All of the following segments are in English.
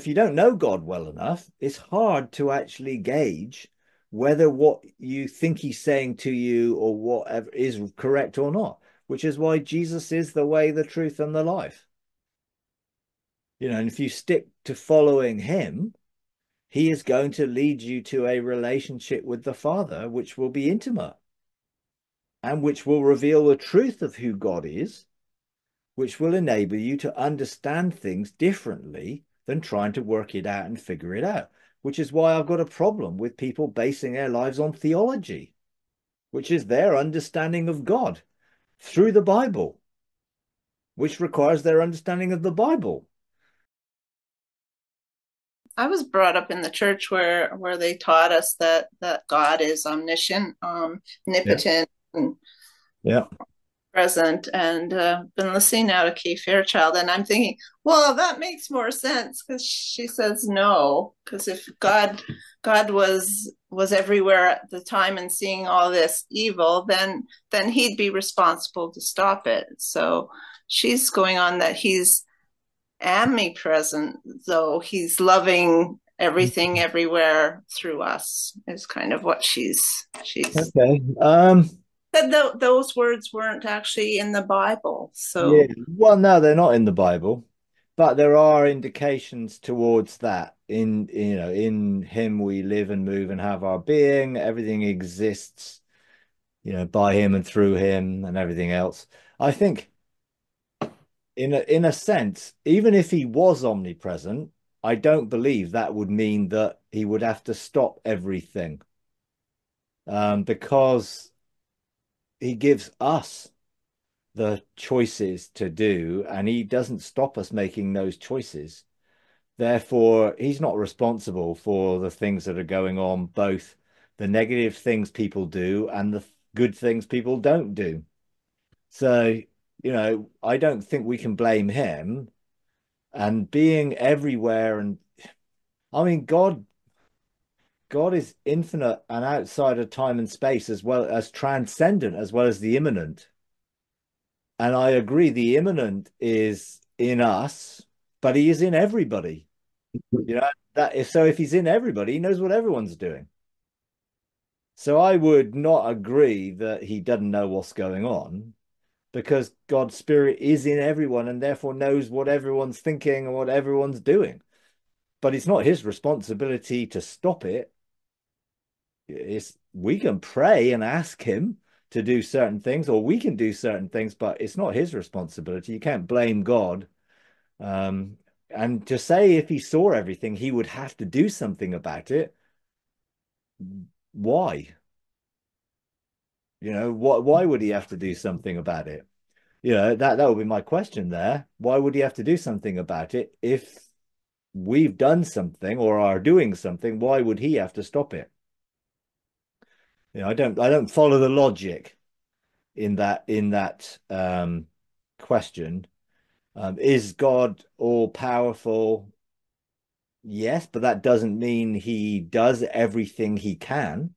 If you don't know God well enough, it's hard to actually gauge whether what you think he's saying to you or whatever is correct or not, which is why Jesus is the way, the truth, and the life. You know, and if you stick to following him, he is going to lead you to a relationship with the Father, which will be intimate and which will reveal the truth of who God is, which will enable you to understand things differently than trying to work it out and figure it out, which is why I've got a problem with people basing their lives on theology, which is their understanding of God through the Bible, which requires their understanding of the Bible. I was brought up in the church where they taught us that God is omniscient, omnipotent, and present, and been listening now to Kay Fairchild, and I'm thinking, well, that makes more sense, because she says no, because if God was everywhere at the time and seeing all this evil, then he'd be responsible to stop it. So she's going on that he's omnipresent, though he's loving everything everywhere through us, is kind of what she's okay. Those words weren't actually in the Bible. So yeah. Well, no, they're not in the Bible, but there are indications towards that. In him we live and move and have our being. Everything exists, by him and through him and everything else. I think in a sense, even if he was omnipresent, I don't believe that would mean that he would have to stop everything, because he gives us the choices to do, and he doesn't stop us making those choices. Therefore, he's not responsible for the things that are going on, both the negative things people do and the good things people don't do. So, I don't think we can blame him. And being everywhere, and I mean, God is infinite and outside of time and space, as well as transcendent, as well as the immanent. And I agree, the immanent is in us, but he is in everybody. If he's in everybody, he knows what everyone's doing. So I would not agree that he doesn't know what's going on, because God's spirit is in everyone and therefore knows what everyone's thinking and what everyone's doing. But it's not his responsibility to stop it. We can pray and ask him to do certain things, or we can do certain things, but it's not his responsibility. You can't blame God. And to say if he saw everything, he would have to do something about it. Why? Why would he have to do something about it? That would be my question there. Why would he have to do something about it? If we've done something or are doing something, why would he have to stop it? I don't follow the logic in that question. Is God all powerful? Yes, but that doesn't mean he does everything he can.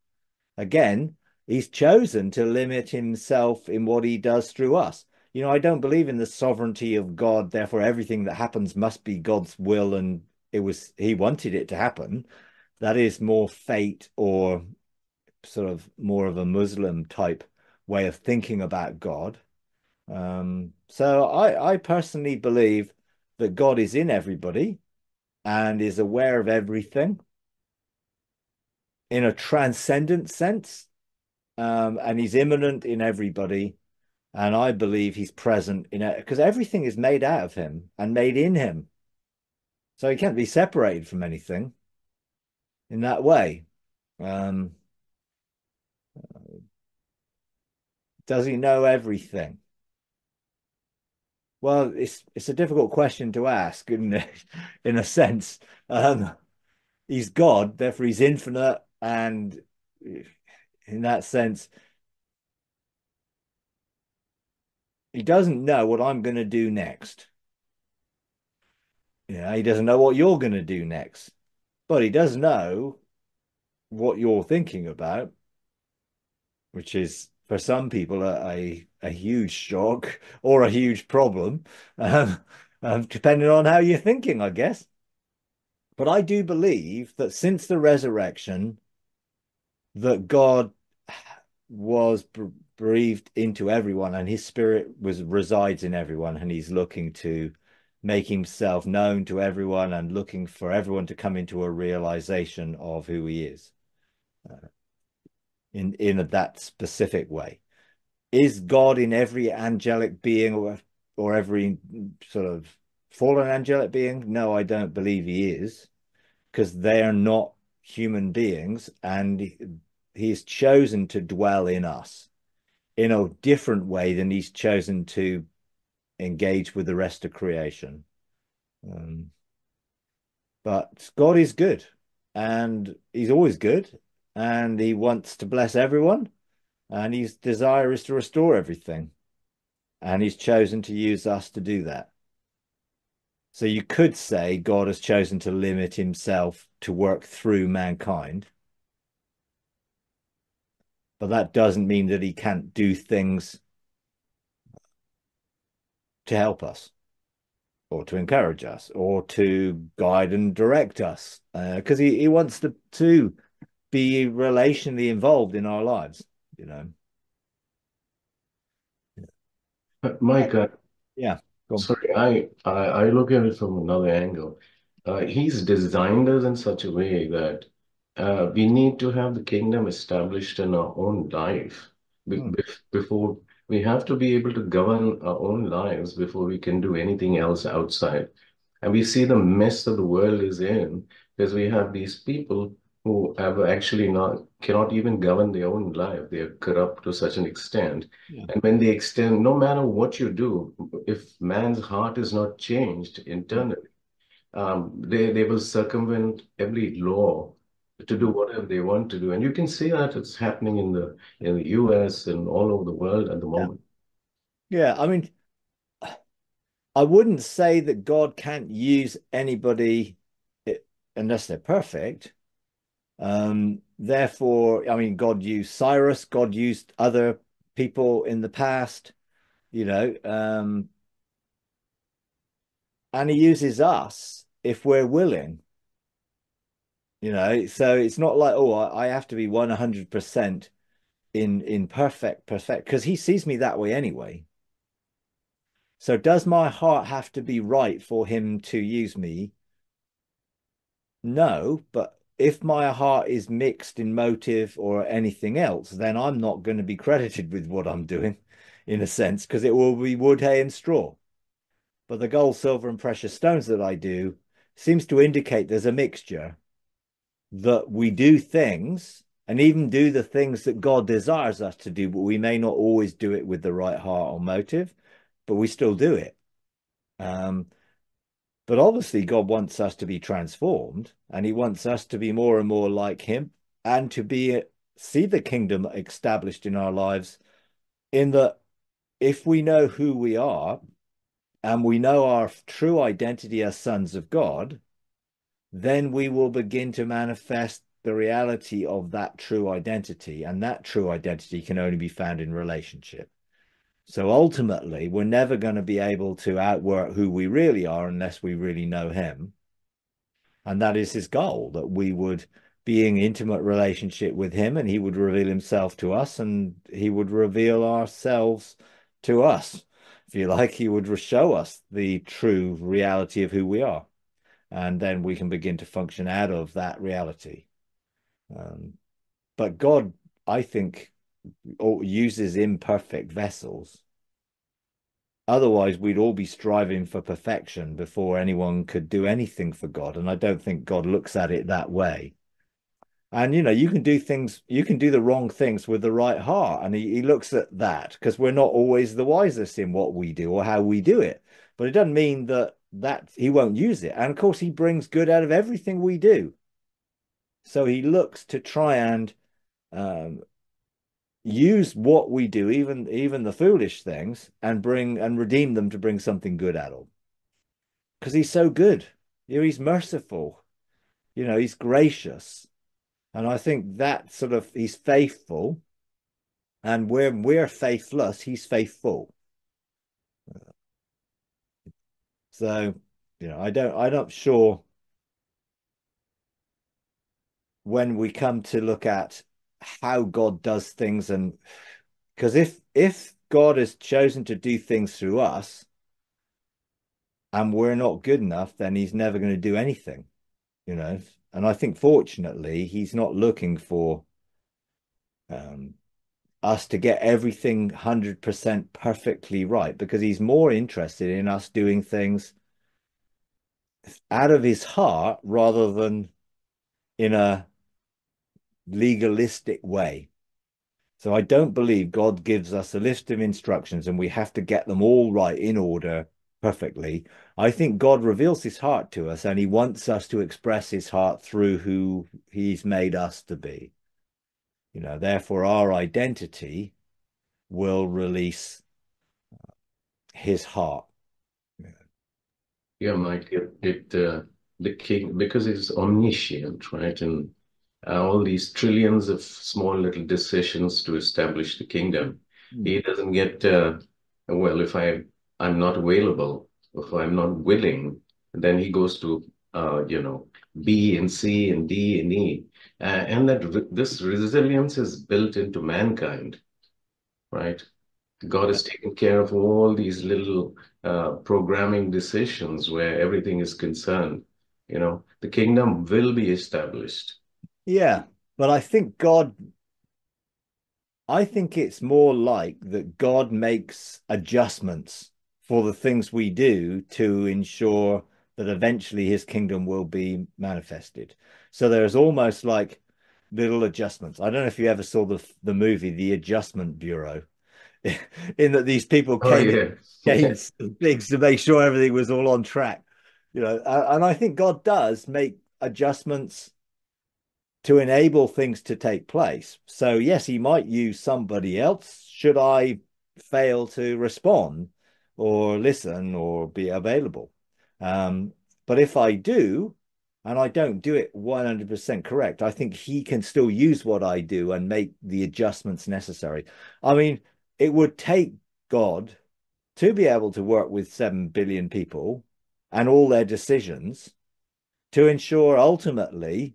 Again, he's chosen to limit himself in what he does through us. I don't believe in the sovereignty of God, therefore everything that happens must be God's will and he wanted it to happen. That is more fate, or sort of more of a Muslim type way of thinking about God. So I personally believe that God is in everybody and is aware of everything in a transcendent sense, and he's immanent in everybody, and I believe he's present in it because everything is made out of him and made in him, so he can't be separated from anything in that way. Does he know everything? Well, it's a difficult question to ask, isn't it? In a sense, he's God, therefore he's infinite, and in that sense, he doesn't know what I'm going to do next. He doesn't know what you're going to do next, but he does know what you're thinking about, which is, for some people, a huge shock or a huge problem, depending on how you're thinking, I guess. But I do believe that since the resurrection, that God was breathed into everyone, and his spirit resides in everyone, and he's looking to make himself known to everyone and looking for everyone to come into a realization of who he is in that specific way. Is God in every angelic being or every sort of fallen angelic being? No, I don't believe he is, because they are not human beings, and he's chosen to dwell in us in a different way than he's chosen to engage with the rest of creation. But God is good, and he's always good, and he wants to bless everyone, and his desire is to restore everything, and he's chosen to use us to do that. So you could say God has chosen to limit himself to work through mankind, but that doesn't mean that he can't do things to help us or to encourage us or to guide and direct us, because he wants to be relationally involved in our lives, you know. But Mike, yeah, sorry, I look at it from another angle. He's designed us in such a way that we need to have the kingdom established in our own life before we have to be able to govern our own lives before we can do anything else outside. And we see the mess that the world is in because we have these people who have actually cannot even govern their own life. They are corrupt to such an extent. Yeah. And when they extend, no matter what you do, if man's heart is not changed internally, they will circumvent every law to do whatever they want to do. And you can see that it's happening in the US and all over the world at the moment. Yeah, I mean, I wouldn't say that God can't use anybody unless they're perfect. Therefore, I mean, God used Cyrus, God used other people in the past, you know, and he uses us if we're willing. You know, so it's not like, oh, I have to be 100% in perfect, because he sees me that way anyway. So does my heart have to be right for him to use me? No, but if my heart is mixed in motive or anything else, then I'm not going to be credited with what I'm doing, in a sense, because it will be wood, hay and straw. But the gold, silver and precious stones that I do seems to indicate there's a mixture, that we do things and even do the things that God desires us to do, but we may not always do it with the right heart or motive, but we still do it. But obviously God wants us to be transformed, and he wants us to be more and more like him, and to see the kingdom established in our lives, in that if we know who we are and we know our true identity as sons of God, then we will begin to manifest the reality of that true identity. And that true identity can only be found in relationship. So ultimately, we're never going to be able to outwork who we really are unless we really know him. And that is his goal, that we would be in intimate relationship with him, and he would reveal himself to us, and he would reveal ourselves to us. If you like, he would show us the true reality of who we are. And then we can begin to function out of that reality. But God, I think, uses imperfect vessels. Otherwise, we'd all be striving for perfection before anyone could do anything for God. And I don't think God looks at it that way. And, you know, you can do the wrong things with the right heart. And he looks at that, because we're not always the wisest in what we do or how we do it. But it doesn't mean that he won't use it. And of course, he brings good out of everything we do. So he looks to try and use what we do, even the foolish things, and redeem them to bring something good out of them. Because he's so good, you know, he's merciful, you know, he's gracious. And I think that sort of, he's faithful, and where we're faithless, he's faithful. So, you know, I'm not sure when we come to look at how God does things. And because if God has chosen to do things through us and we're not good enough, then he's never going to do anything, you know. And I think, fortunately, he's not looking for us to get everything 100% perfectly right, because he's more interested in us doing things out of his heart rather than in a legalistic way. So I don't believe God gives us a list of instructions and we have to get them all right in order perfectly. I think God reveals his heart to us, and he wants us to express his heart through who he's made us to be. You know, therefore our identity will release his heart. Yeah, Mike, the king, because he's omniscient, right? And all these trillions of small little decisions to establish the kingdom. He doesn't get, well, if I'm not available, if I'm not willing, then he goes to, you know, B and C and D and E. And that this resilience is built into mankind, right? God is taking care of all these little programming decisions where everything is concerned. You know, the kingdom will be established. Yeah, but I think I think it's more like that God makes adjustments for the things we do to ensure that eventually his kingdom will be manifested. So there's almost like little adjustments. I don't know if you ever saw the movie, The Adjustment Bureau, in that these people came and things to make sure everything was all on track. You know, and I think God does make adjustments to enable things to take place. So yes, he might use somebody else should I fail to respond or listen or be available. But if I do, and I don't do it 100% correct, I think he can still use what I do and make the adjustments necessary. I mean, it would take God to be able to work with 7 billion people and all their decisions to ensure ultimately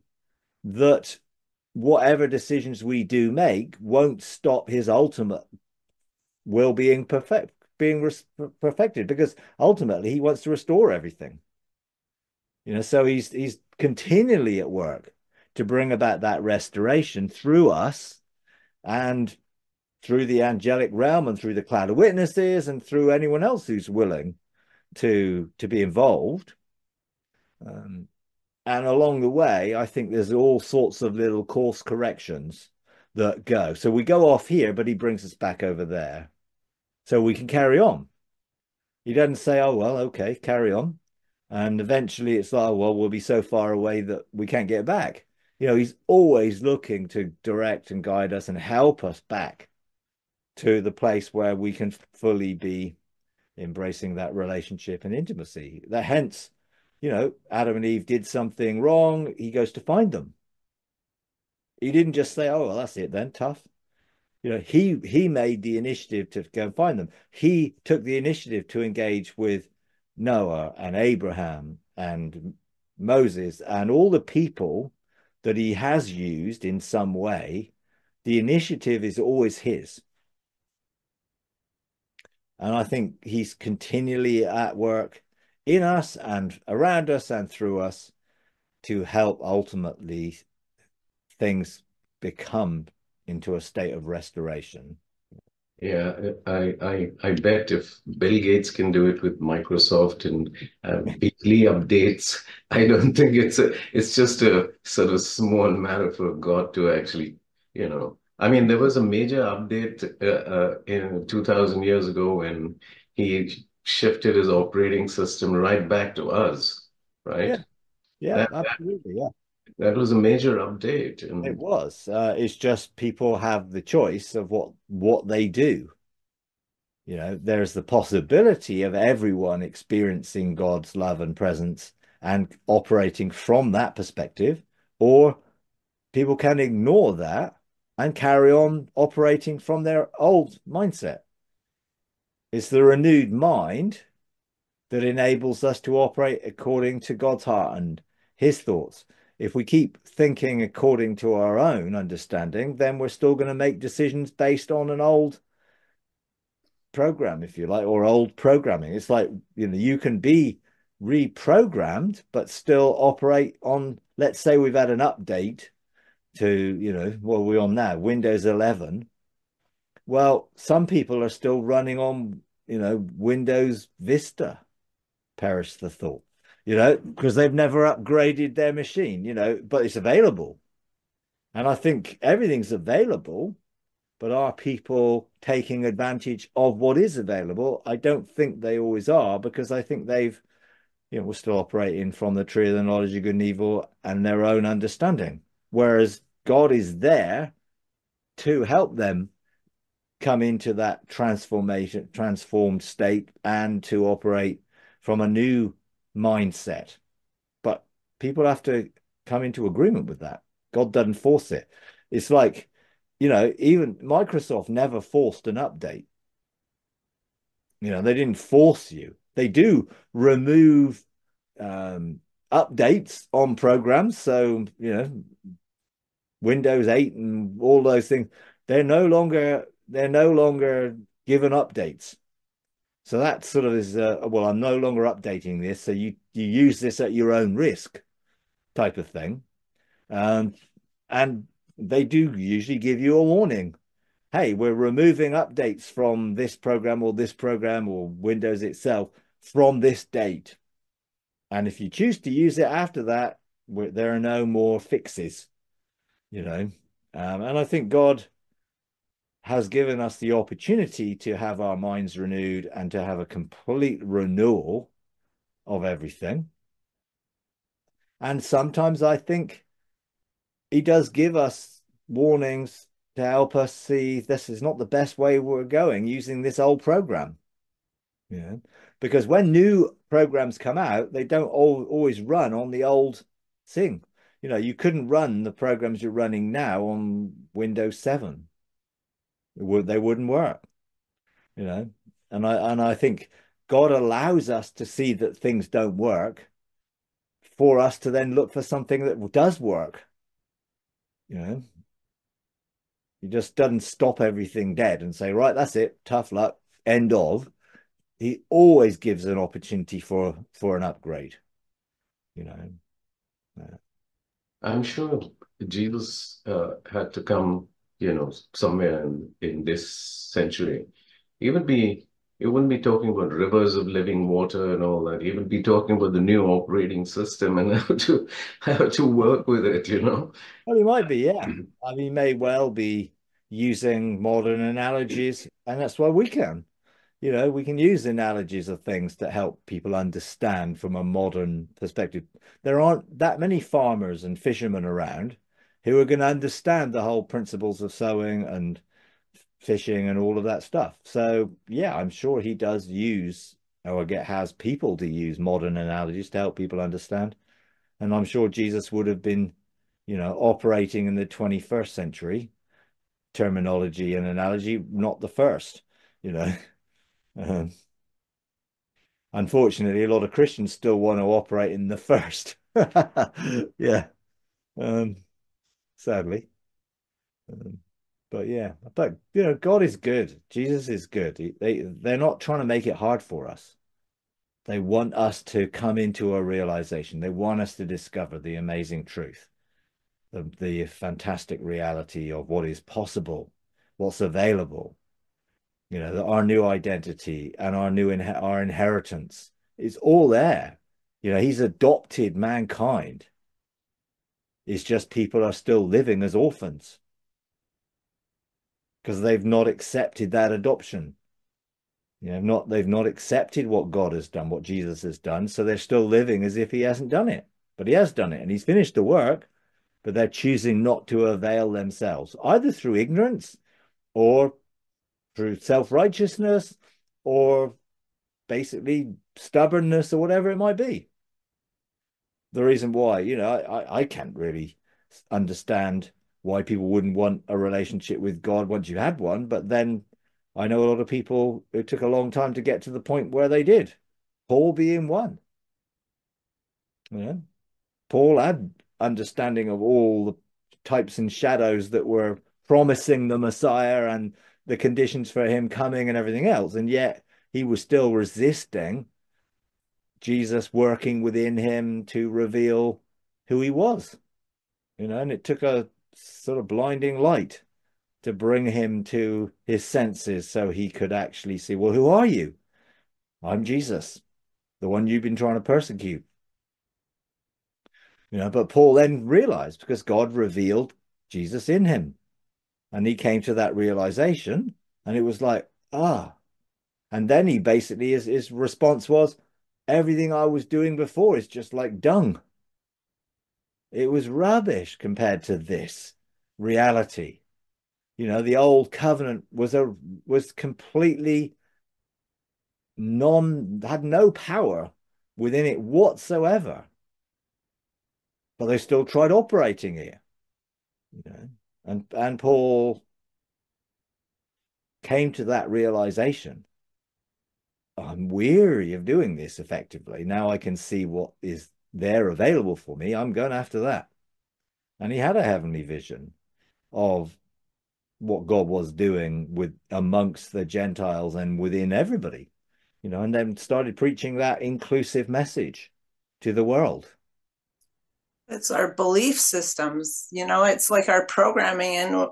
that whatever decisions we do make won't stop his ultimate will being perfected, because ultimately he wants to restore everything. You know, so he's continually at work to bring about that restoration through us and through the angelic realm and through the cloud of witnesses and through anyone else who's willing to be involved. And along the way, I think there's all sorts of little course corrections that go. So we go off here, but he brings us back over there so we can carry on. He doesn't say, oh, well, okay, carry on. And eventually it's like, oh, well, we'll be so far away that we can't get back. You know, he's always looking to direct and guide us and help us back to the place where we can fully be embracing that relationship and intimacy. That hence, you know, Adam and Eve did something wrong. He goes to find them. He didn't just say, oh, well, that's it then, tough. You know, he made the initiative to go and find them. He took the initiative to engage with Noah and Abraham and Moses and all the people that he has used in some way. The initiative is always his. And I think he's continually at work in us and around us and through us to help ultimately things become into a state of restoration. Yeah, I bet if Bill Gates can do it with Microsoft and weekly updates, I don't think it's just a sort of small matter for God to actually, you know. I mean, there was a major update in 2,000 years ago when he shifted his operating system right back to us, right? Yeah, absolutely, yeah. That was a major update. And it was. It's just people have the choice of what they do. You know, there's the possibility of everyone experiencing God's love and presence and operating from that perspective, or people can ignore that and carry on operating from their old mindset. It's the renewed mind that enables us to operate according to God's heart and his thoughts. If we keep thinking according to our own understanding, then we're still going to make decisions based on an old program, if you like, or old programming. It's like, you know, you can be reprogrammed, but still operate on, let's say we've had an update to, you know, what are we on now? Windows 11. Well, some people are still running on, you know, Windows Vista, perish the thought, you know, because they've never upgraded their machine, you know, but it's available. And I think everything's available, but are people taking advantage of what is available? I don't think they always are, because I think they've, you know, we're still operating from the tree of the knowledge of good and evil and their own understanding. Whereas God is there to help them come into that transformed state and to operate from a new mindset. But people have to come into agreement with that. God doesn't force it. It's like, you know, even Microsoft never forced an update. You know, they didn't force you. They do remove updates on programs. So, you know, Windows 8 and all those things, they're no longer given updates. So that sort of is, well, I'm no longer updating this. So you use this at your own risk type of thing. And they do usually give you a warning. Hey, we're removing updates from this program or Windows itself from this date. And if you choose to use it after that, there are no more fixes, you know. And I think God has given us the opportunity to have our minds renewed and to have a complete renewal of everything. And sometimes I think he does give us warnings to help us see this is not the best way we're going using this old program. Yeah. Because when new programs come out, they don't always run on the old thing. You know, you couldn't run the programs you're running now on Windows 7. They wouldn't work, you know. And I think God allows us to see that things don't work for us to then look for something that does work, you know. He just doesn't stop everything dead and say, right, that's it, tough luck, end of. He always gives an opportunity for an upgrade, you know. Yeah. I'm sure Jesus had to come, you know, somewhere in this century. He wouldn't be talking about rivers of living water and all that. He would be talking about the new operating system and how to work with it, you know. Well, he might be, yeah. I mean, he may well be using modern analogies, and that's why we can. You know, we can use analogies of things that help people understand from a modern perspective. There aren't that many farmers and fishermen around who are going to understand the whole principles of sowing and fishing and all of that stuff. So, yeah, I'm sure he does use or has people to use modern analogies to help people understand. And I'm sure Jesus would have been, you know, operating in the 21st century terminology and analogy, not the first, you know. Unfortunately, a lot of Christians still want to operate in the first. Yeah. Sadly. But yeah, but you know, God is good. Jesus is good. They're not trying to make it hard for us. They want us to come into a realization. They want us to discover the amazing truth, the fantastic reality of what is possible, what's available, you know, that our new identity and our new our inheritance is all there. You know, he's adopted mankind. It's just people are still living as orphans because they've not accepted that adoption. You know, they've not accepted what God has done, what Jesus has done. So they're still living as if he hasn't done it, but he has done it and he's finished the work, but they're choosing not to avail themselves, either through ignorance or through self-righteousness or basically stubbornness or whatever it might be. The reason why, you know, I can't really understand why people wouldn't want a relationship with God once you had one. But then I know a lot of people who took a long time to get to the point where they did. Paul being one. You know, Paul had understanding of all the types and shadows that were promising the Messiah and the conditions for him coming and everything else. And yet he was still resisting Jesus working within him to reveal who he was, you know, and it took a sort of blinding light to bring him to his senses so he could actually see, well, who are you? I'm Jesus, the one you've been trying to persecute. You know, but Paul then realized, because God revealed Jesus in him, and he came to that realization, and it was like, ah. And then he basically, his response was, everything I was doing before is just like dung. It was rubbish compared to this reality. You know, the old covenant was completely had no power within it whatsoever. But they still tried operating it, you know. And Paul came to that realization. I'm weary of doing this effectively. Now I can see what is there available for me. I'm going after that. And he had a heavenly vision of what God was doing with amongst the Gentiles and within everybody, you know, and then started preaching that inclusive message to the world. It's our belief systems, you know, it's like our programming, and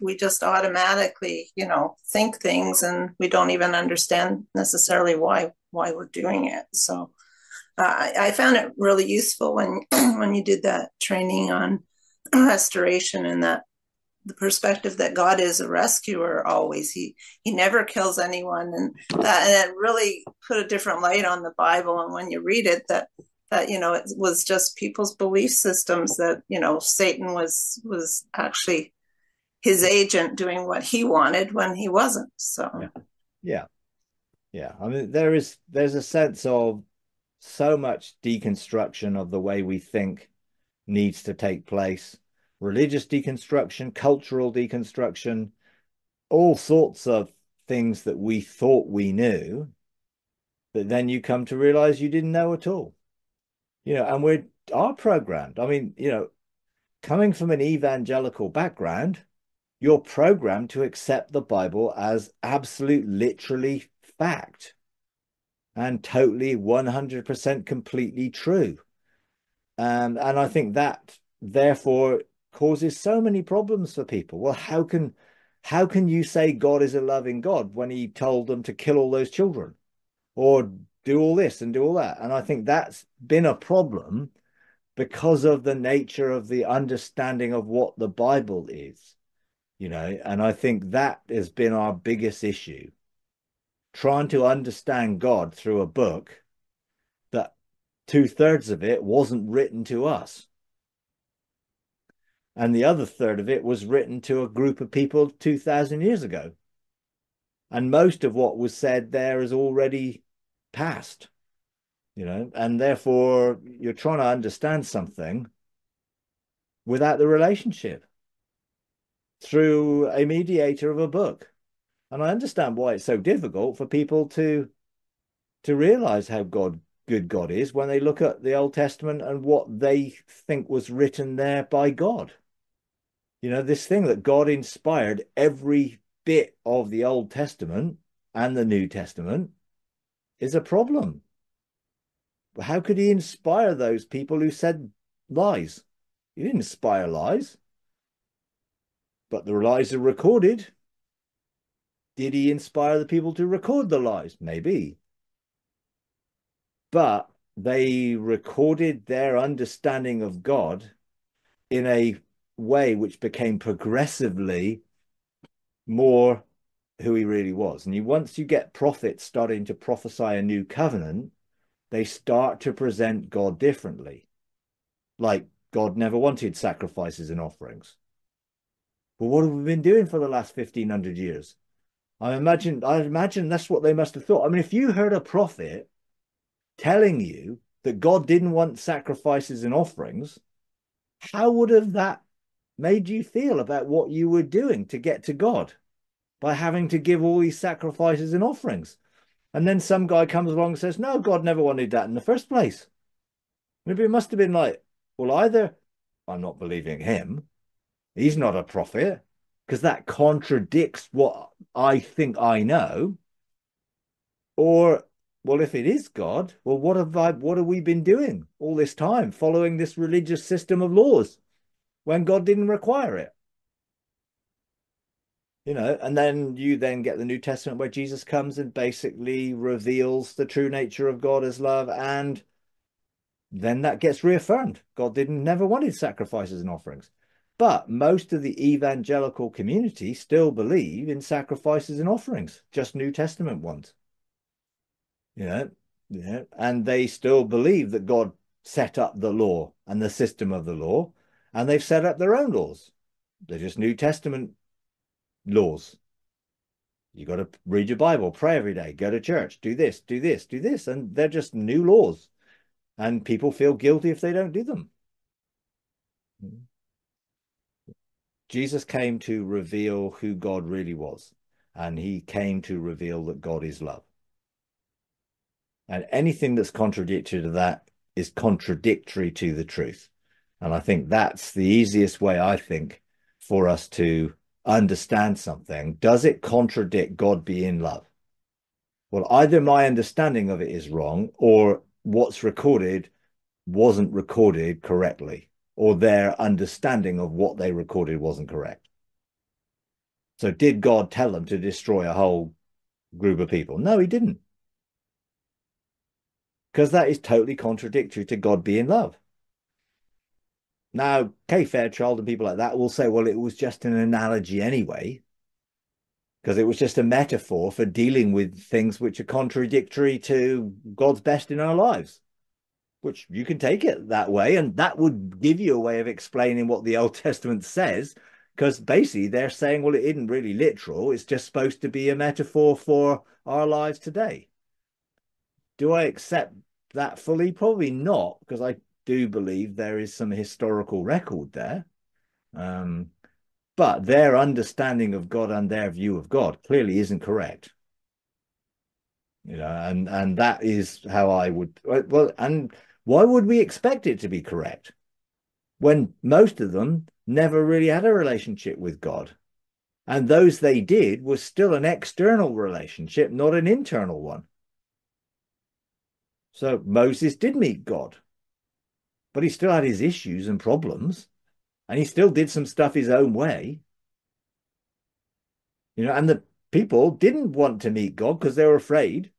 we just automatically, you know, think things, and we don't even understand necessarily why we're doing it. So I found it really useful when you did that training on restoration, and that the perspective that God is a rescuer always. He never kills anyone. And it really put a different light on the Bible. And when you read it, that, you know, it was just people's belief systems that, you know, Satan was actually his agent doing what he wanted when he wasn't. So, yeah. I mean, there's a sense of so much deconstruction of the way we think needs to take place. Religious deconstruction, cultural deconstruction, all sorts of things that we thought we knew, that then you come to realize you didn't know at all. You know, and we are programmed. I mean, you know, coming from an evangelical background, you're programmed to accept the Bible as absolute, literally fact and totally 100% completely true. And I think that therefore causes so many problems for people. Well, how can you say God is a loving God when he told them to kill all those children or do all this and do all that? And I think that's been a problem because of the nature of the understanding of what the Bible is, you know, and I think that has been our biggest issue, trying to understand God through a book that 2/3 of it wasn't written to us. And the other third of it was written to a group of people 2,000 years ago. And most of what was said there is already past, you know, and therefore you're trying to understand something without the relationship through a mediator of a book. And I understand why it's so difficult for people to realize how good God is when they look at the Old Testament and what they think was written there by God. You know, this thing that God inspired every bit of the Old Testament and the New Testament is a problem. How could he inspire those people who said lies? He didn't inspire lies, but the lies are recorded. Did he inspire the people to record the lies? Maybe. But they recorded their understanding of God in a way which became progressively more who he really was. And once you get prophets starting to prophesy a new covenant, they start to present God differently. Like God never wanted sacrifices and offerings. But what have we been doing for the last 1,500 years? I imagine that's what they must have thought. I mean, if you heard a prophet telling you that God didn't want sacrifices and offerings, how would have that made you feel about what you were doing to get to God by having to give all these sacrifices and offerings? And then some guy comes along and says, no, God never wanted that in the first place. Maybe it must have been like, well, either I'm not believing him. He's not a prophet, because that contradicts what I think I know. Or, well, if it is God, well, what have we been doing all this time, following this religious system of laws when God didn't require it? You know, and then you then get the New Testament where Jesus comes and basically reveals the true nature of God as love. And then that gets reaffirmed. God never wanted sacrifices and offerings. But most of the evangelical community still believe in sacrifices and offerings, just New Testament ones. You know, and they still believe that God set up the law and the system of the law, and they've set up their own laws. They're just New Testament laws. You got to read your Bible, pray every day, go to church, do this, do this, do this, and they're just new laws, and people feel guilty if they don't do them. Jesus came to reveal who God really was, and he came to reveal that God is love, and anything that's contradictory to that is contradictory to the truth. And I think that's the easiest way, I think, for us to understand something. Does it contradict God being love? Well, either my understanding of it is wrong, or what's recorded wasn't recorded correctly, or their understanding of what they recorded wasn't correct. So did God tell them to destroy a whole group of people? No, he didn't, because that is totally contradictory to God being love. Now, Kay Fairchild and people like that will say, well, it was just an analogy anyway, because it was just a metaphor for dealing with things which are contradictory to God's best in our lives, which you can take it that way. And that would give you a way of explaining what the Old Testament says, because basically they're saying, well, it isn't really literal. It's just supposed to be a metaphor for our lives today. Do I accept that fully? Probably not, because I do believe there is some historical record there, but their understanding of God and their view of God clearly isn't correct, you know, and that is how I would, well, and why would we expect it to be correct when most of them never really had a relationship with God, and those they did was still an external relationship, not an internal one? So Moses did meet God, but he still had his issues and problems, and he still did some stuff his own way. You know, and the people didn't want to meet God because they were afraid.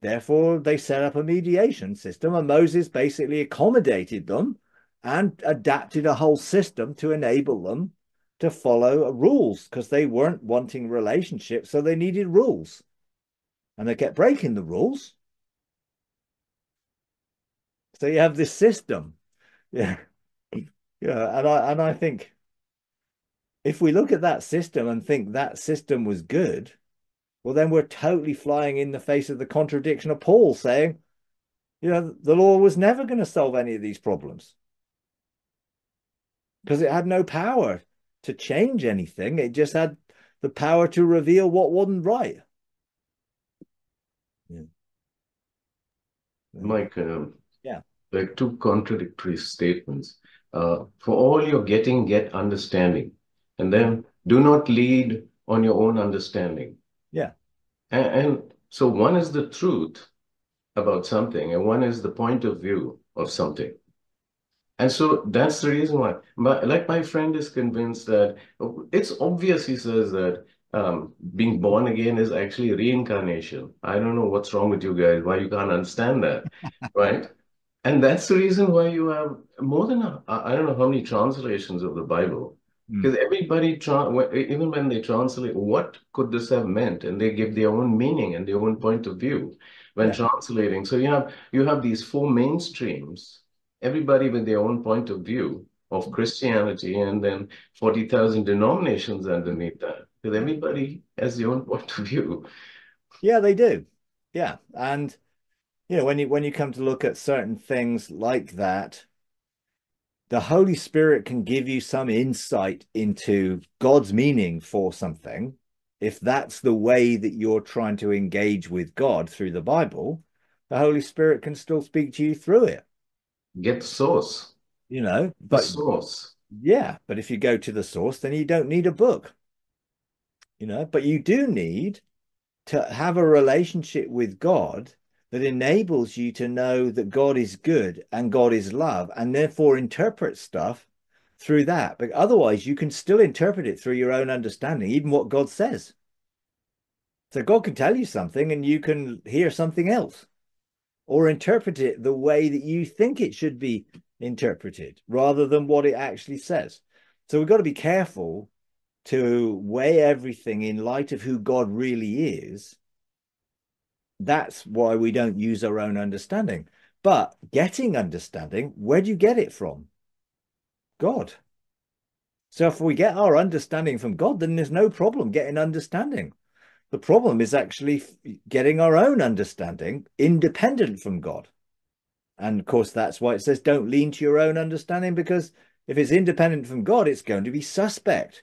Therefore, they set up a mediation system, and Moses basically accommodated them and adapted a whole system to enable them to follow rules, because they weren't wanting relationships, so they needed rules. And they kept breaking the rules. So you have this system. Yeah. Yeah. And I think if we look at that system and think that system was good, well, then we're totally flying in the face of the contradiction of Paul saying, you know, the law was never going to solve any of these problems, because it had no power to change anything. It just had the power to reveal what wasn't right. Yeah. Mike, yeah, like two contradictory statements. For all you're getting, get understanding. And then do not lead on your own understanding. Yeah. And so one is the truth about something, and one is the point of view of something. And so that's the reason why, my friend is convinced that, it's obvious, he says that being born again is actually reincarnation. I don't know what's wrong with you guys, why you can't understand that, right? And that's the reason why you have more than, I don't know how many translations of the Bible. Because everybody, even when they translate, what could this have meant? And they give their own meaning and their own point of view when translating. So you have these four mainstreams, everybody with their own point of view of Christianity, and then 40,000 denominations underneath that. Because everybody has their own point of view. Yeah, they do. Yeah. And you know, when you come to look at certain things like that, the Holy Spirit can give you some insight into God's meaning for something, if that's the way that you're trying to engage with God through the Bible. The Holy Spirit can still speak to you through it. Get the source. you know. But the source. Yeah, but if you go to the source, then you don't need a book, you know. But you do need to have a relationship with God that enables you to know that God is good and God is love, and therefore interpret stuff through that. But otherwise, you can still interpret it through your own understanding, even what God says. So God can tell you something and you can hear something else, or interpret it the way that you think it should be interpreted rather than what it actually says. So we've got to be careful to weigh everything in light of who God really is. That's why we don't use our own understanding. But getting understanding, where do you get it from? God. So if we get our understanding from God, then there's no problem getting understanding. The problem is actually getting our own understanding independent from God. And of course, that's why it says don't lean to your own understanding, because if it's independent from God, it's going to be suspect.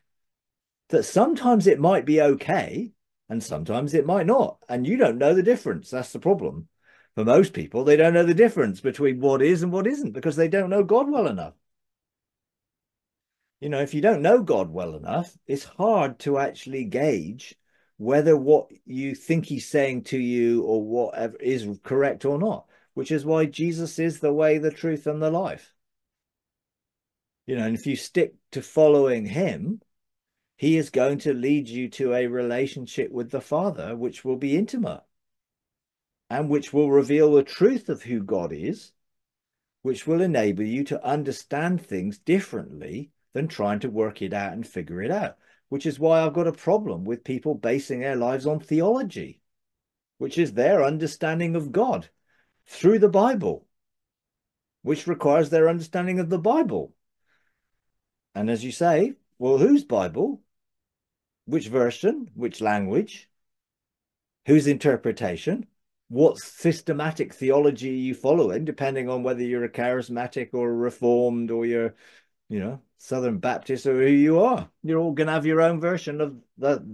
That sometimes it might be okay and sometimes it might not. And you don't know the difference. That's the problem. For most people, they don't know the difference between what is and what isn't because they don't know God well enough. You know, if you don't know God well enough, it's hard to actually gauge whether what you think he's saying to you or whatever is correct or not, which is why Jesus is the way, the truth, and the life. You know, and if you stick to following him, he is going to lead you to a relationship with the Father, which will be intimate and which will reveal the truth of who God is, which will enable you to understand things differently than trying to work it out and figure it out. Which is why I've got a problem with people basing their lives on theology, which is their understanding of God through the Bible, which requires their understanding of the Bible. And as you say, well, whose Bible? Which version? Which language? Whose interpretation? What systematic theology are you following, depending on whether you're a charismatic or a reformed or you're, you know, Southern Baptist or who you are. You're all going to have your own version of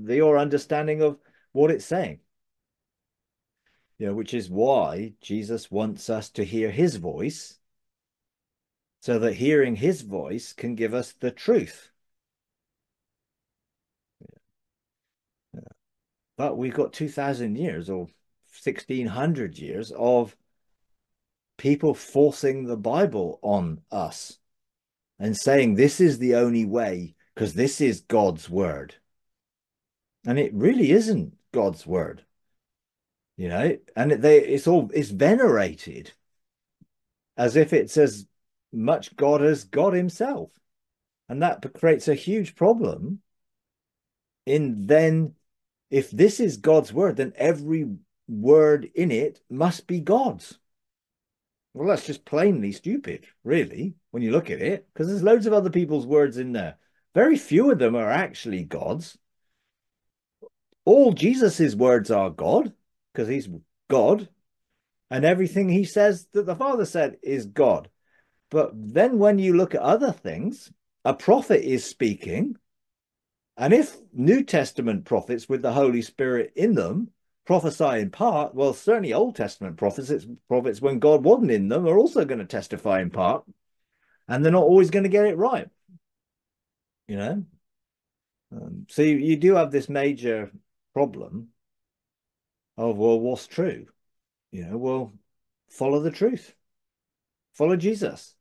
your understanding of what it's saying. You know, which is why Jesus wants us to hear his voice, so that hearing his voice can give us the truth. Yeah. Yeah. But we've got 2,000 years or 1,600 years of people forcing the Bible on us. And saying this is the only way because this is God's word. And it really isn't God's word. You know, and it's venerated as if it's as much God as God himself. And that creates a huge problem in then if this is God's word, then every word in it must be God's. Well, that's just plainly stupid, really, when you look at it, because there's loads of other people's words in there. Very few of them are actually God's. All Jesus's words are God, because he's God, and everything he says that the Father said is God. But then when you look at other things, a prophet is speaking, and if New Testament prophets with the Holy Spirit in them prophesy in part, well, certainly Old Testament prophets when God wasn't in them are also going to testify in part, and they're not always going to get it right, you know. So you do have this major problem of, well, what's true? You know, well, follow the truth, follow Jesus,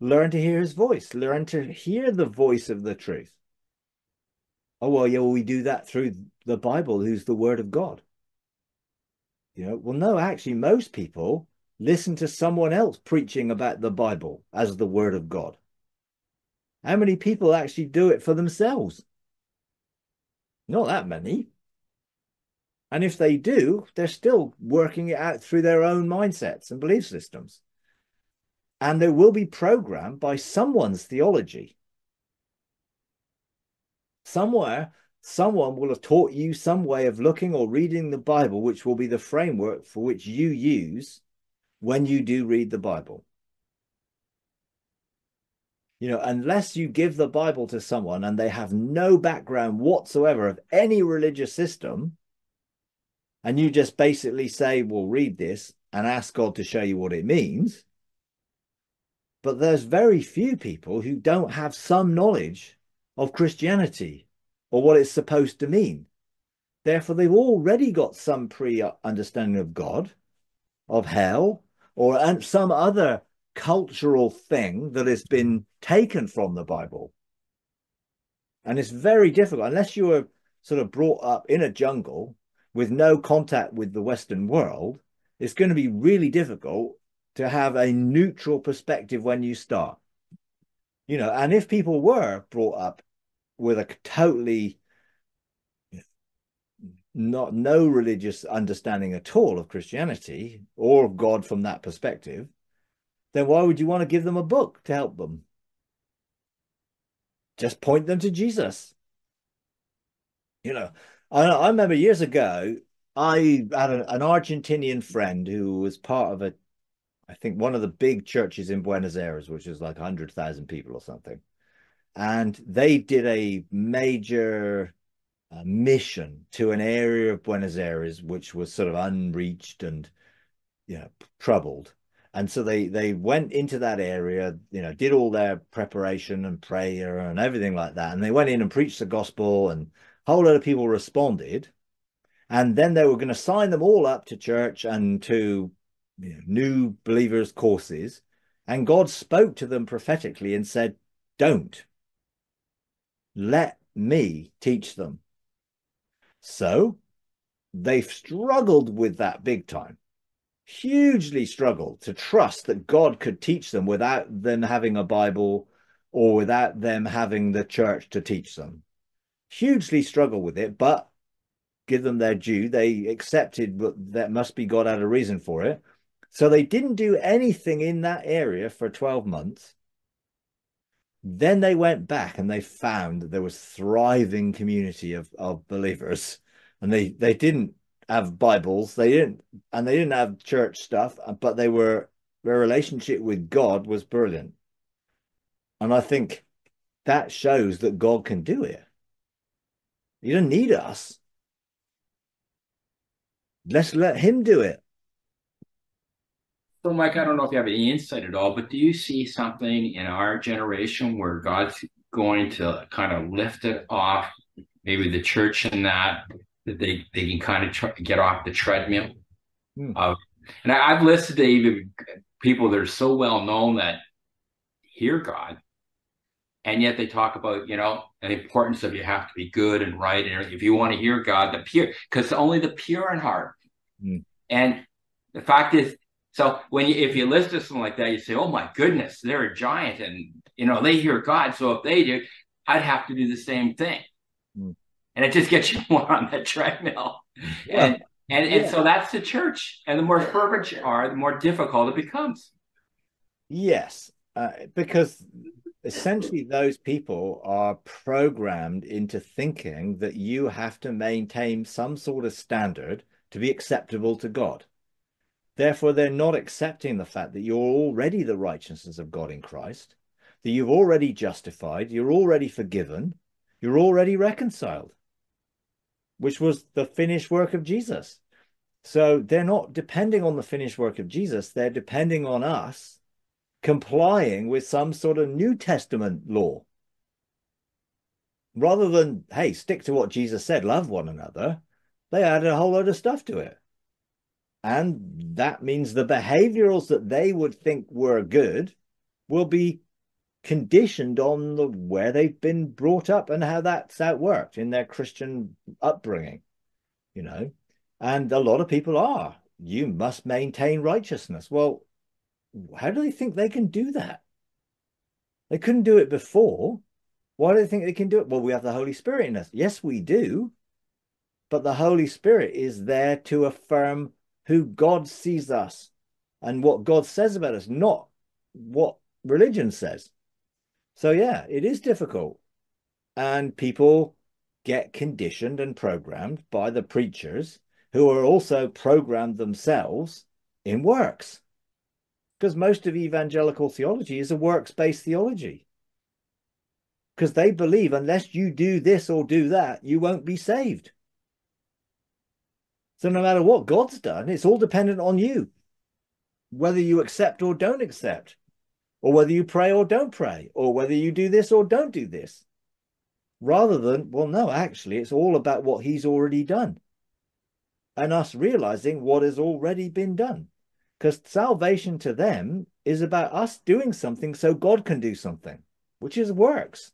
learn to hear his voice, learn to hear the voice of the truth. Oh, well, yeah, well, we do that through the Bible, who's the word of God. You know, well, no, actually, most people listen to someone else preaching about the Bible as the word of God. How many people actually do it for themselves? Not that many. And if they do, they're still working it out through their own mindsets and belief systems. And they will be programmed by someone's theology. Somewhere, someone will have taught you some way of looking or reading the Bible, which will be the framework for which you use when you do read the Bible. You know, unless you give the Bible to someone and they have no background whatsoever of any religious system, and you just basically say, well, read this and ask God to show you what it means, But there's very few people who don't have some knowledge of Christianity or what it's supposed to mean. Therefore, they've already got some pre-understanding of God, of hell, or some other cultural thing that has been taken from the Bible. And it's very difficult, unless you were sort of brought up in a jungle with no contact with the Western world, it's going to be really difficult to have a neutral perspective when you start. You know, and if people were brought up with a totally no religious understanding at all of Christianity or of God from that perspective, then why would you want to give them a book to help them? Just point them to Jesus. You know, I remember years ago, I had an Argentinian friend who was part of I think one of the big churches in Buenos Aires, which is like 100,000 people or something. And they did a major mission to an area of Buenos Aires, which was sort of unreached and, you know, troubled. And so they went into that area, you know, did all their preparation and prayer and everything like that. And they went in and preached the gospel, and a whole lot of people responded. And then they were going to sign them all up to church and to, you know, new believers courses, and God spoke to them prophetically and said, don't let me teach them. So they've struggled with that big time, hugely struggled to trust that God could teach them without them having a Bible or without them having the church to teach them. Hugely struggle with it, but give them their due. They accepted that must be God had a reason for it. So they didn't do anything in that area for 12 months. Then they went back and they found that there was thriving community of believers, and they didn't have Bibles. They didn't have church stuff, but their relationship with God was brilliant. And I think that shows that God can do it. He doesn't need us. Let's let him do it. So, Mike, I don't know if you have any insight at all, but do you see something in our generation where God's going to kind of lift it off, maybe the church and that they can kind of get off the treadmill? And I've listened to even people that are so well known that hear God, and yet they talk about, you know, the importance of you have to be good and right, and if you want to hear God, because only the pure in heart. And the fact is, so when if you listen to something like that, you say, oh my goodness, they're a giant, and, you know, they hear God. So if they do, I'd have to do the same thing. And it just gets you more on that treadmill. Yeah. And so that's the church. And the more fervent you are, the more difficult it becomes. Yes, because essentially those people are programmed into thinking that you have to maintain some sort of standard to be acceptable to God. Therefore, they're not accepting the fact that you're already the righteousness of God in Christ, that you've already justified, you're already forgiven, you're already reconciled, which was the finished work of Jesus. So they're not depending on the finished work of Jesus. They're depending on us complying with some sort of New Testament law. Rather than, hey, stick to what Jesus said, love one another, they added a whole load of stuff to it. And that means the behaviorals that they would think were good will be conditioned on where they've been brought up and how that's worked in their Christian upbringing, you know. And a lot of people are, you must maintain righteousness. Well, how do they think they can do that? They couldn't do it before. Why do they think they can do it? Well, we have the Holy Spirit in us. Yes, we do. But the Holy Spirit is there to affirm who God sees us and what God says about us, not what religion says. So yeah, it is difficult. And people get conditioned and programmed by the preachers, who are also programmed themselves in works. Because most of evangelical theology is a works-based theology. Because they believe unless you do this or do that, you won't be saved. So no matter what God's done, it's all dependent on you, whether you accept or don't accept, or whether you pray or don't pray, or whether you do this or don't do this, rather than, well, no, actually, it's all about what he's already done and us realizing what has already been done. Because salvation to them is about us doing something so God can do something, which is works.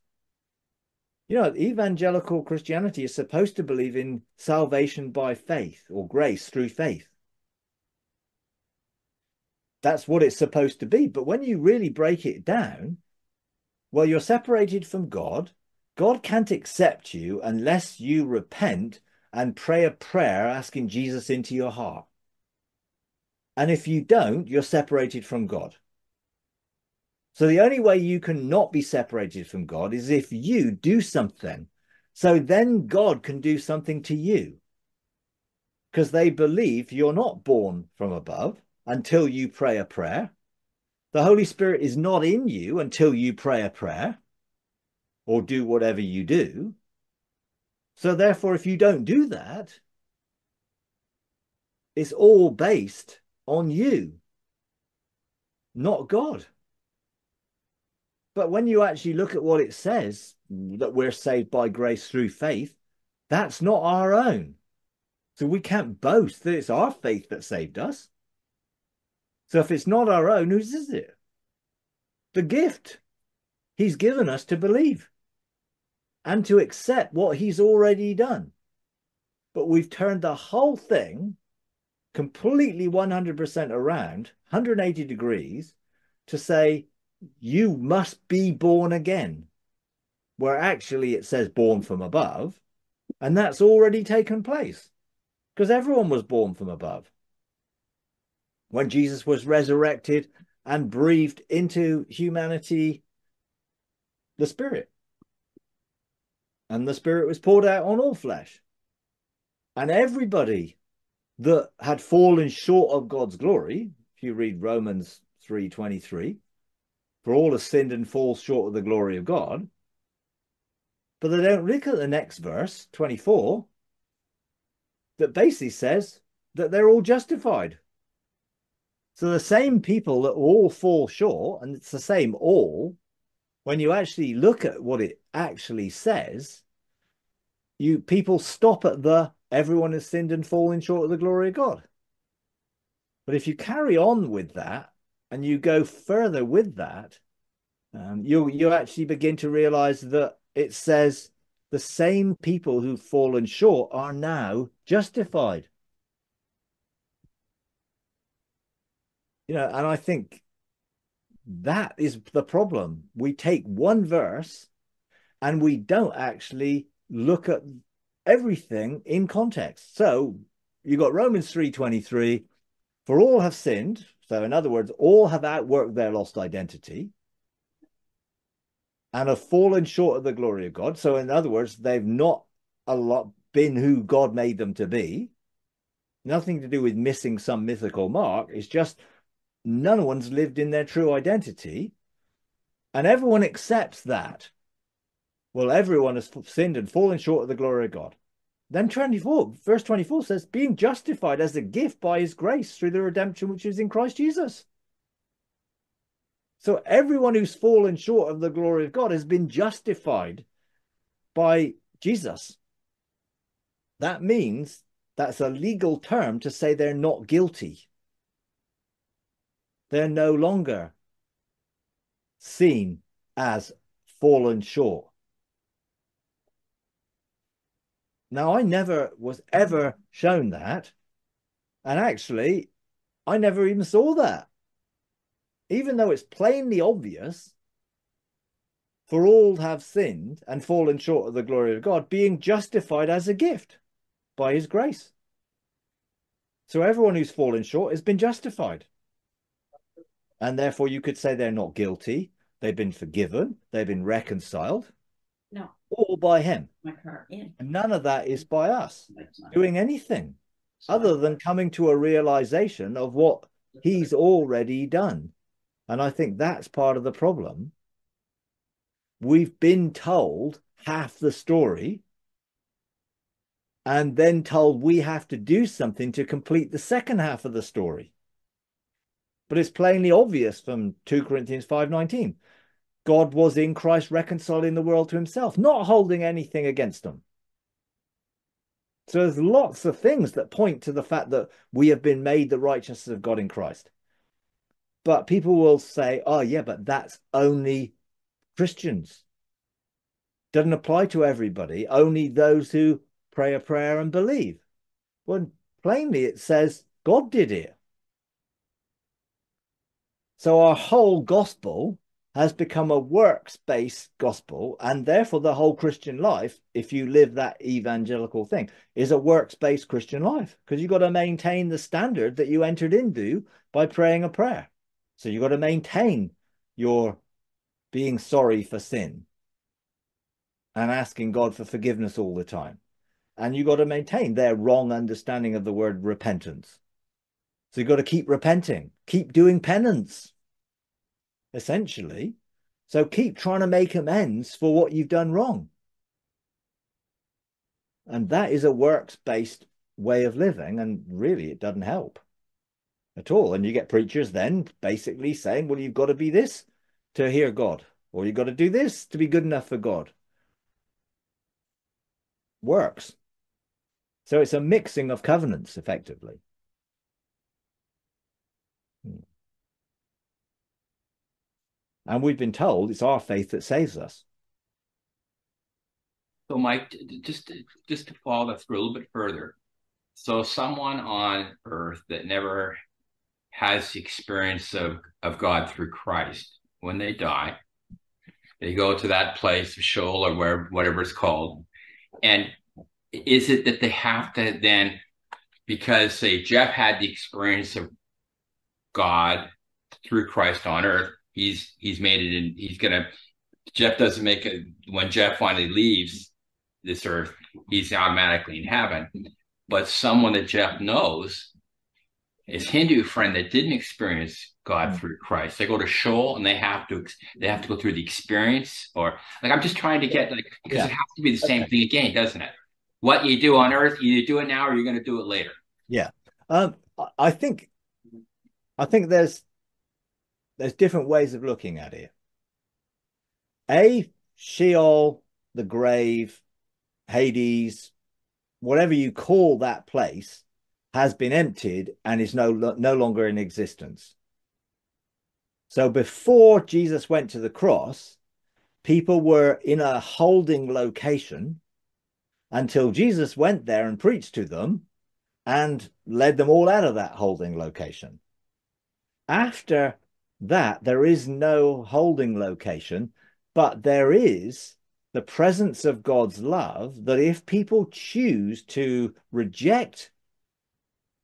You know, evangelical Christianity is supposed to believe in salvation by faith or grace through faith. That's what it's supposed to be. But when you really break it down, well, you're separated from God. God can't accept you unless you repent and pray a prayer asking Jesus into your heart. And if you don't, you're separated from God. So the only way you can not be separated from God is if you do something. So then God can do something to you. Because they believe you're not born from above until you pray a prayer. The Holy Spirit is not in you until you pray a prayer or do whatever you do. So therefore, if you don't do that, it's all based on you, not God. But when you actually look at what it says, that we're saved by grace through faith, that's not our own. So we can't boast that it's our faith that saved us. So if it's not our own, whose is it? The gift he's given us to believe and to accept what he's already done. But we've turned the whole thing completely 100% around, 180 degrees, to say, you must be born again, where actually it says born from above, and that's already taken place because everyone was born from above. When Jesus was resurrected and breathed into humanity the Spirit, and the Spirit was poured out on all flesh, and everybody that had fallen short of God's glory, if you read Romans 3:23, for all have sinned and fall short of the glory of God. But they don't look at the next verse, 24, that basically says that they're all justified. So the same people that all fall short, and it's the same all, when you actually look at what it actually says, people stop at the everyone has sinned and fallen short of the glory of God. But if you carry on with that, and you go further with that, you actually begin to realize that it says the same people who've fallen short are now justified. You know, and I think that is the problem. We take one verse and we don't actually look at everything in context. So you got Romans 3:23, for all have sinned. So in other words, all have outworked their lost identity and have fallen short of the glory of God. So in other words, they've not been who God made them to be. Nothing to do with missing some mythical mark. It's just no one's lived in their true identity. And everyone accepts that. Well, everyone has sinned and fallen short of the glory of God. Then verse 24 says, being justified as a gift by his grace through the redemption which is in Christ Jesus. So everyone who's fallen short of the glory of God has been justified by Jesus. That means that's a legal term to say they're not guilty. They're no longer seen as fallen short. Now, I never was ever shown that. And actually, I never even saw that. Even though it's plainly obvious, for all have sinned and fallen short of the glory of God, being justified as a gift by his grace. So everyone who's fallen short has been justified. And therefore, you could say they're not guilty. They've been forgiven. They've been reconciled. No. All by him. Yeah. And none of that is by us doing anything other than coming to a realization of what he's already done. And I think that's part of the problem. We've been told half the story and then told we have to do something to complete the second half of the story. but it's plainly obvious from 2 Corinthians 5:19. God was in Christ reconciling the world to himself, not holding anything against them. So there's lots of things that point to the fact that we have been made the righteousness of God in Christ. But people will say, oh yeah, but that's only Christians. Doesn't apply to everybody, only those who pray a prayer and believe. Well, plainly it says God did it. So our whole gospel has become a works-based gospel, and therefore the whole Christian life, if you live that evangelical thing, is a works-based Christian life, because you've got to maintain the standard that you entered into by praying a prayer. So you've got to maintain your being sorry for sin and asking God for forgiveness all the time. And you've got to maintain their wrong understanding of the word repentance. So you've got to keep repenting, keep doing penance, essentially. So keep trying to make amends for what you've done wrong. And that is a works-based way of living, and really it doesn't help at all. And you get preachers then basically saying, well, you've got to be this to hear God, or you've got to do this to be good enough for God. Works. So it's a mixing of covenants, effectively. And we've been told it's our faith that saves us. So, Mike, just to follow that through a little bit further. So someone on earth that never has the experience of God through Christ, when they die, they go to that place of Sheol or wherever, whatever it's called. And is it that they have to then, because, say, Jeff had the experience of God through Christ on earth, he's made it, and he's gonna, Jeff doesn't make it, when Jeff finally leaves this earth, he's automatically in heaven. But someone that Jeff knows, his Hindu friend that didn't experience God through Christ, they go to Sheol and they have to go through the experience, or like, I'm just trying to get, like, because it has to be the same thing again, doesn't it? What you do on earth, you do it now, or you're going to do it later. Yeah. I think there's different ways of looking at it. Sheol, the grave, Hades, whatever you call that place, has been emptied and is no longer in existence. So before Jesus went to the cross, people were in a holding location until Jesus went there and preached to them and led them all out of that holding location. After that, there is no holding location, but there is the presence of God's love that if people choose to reject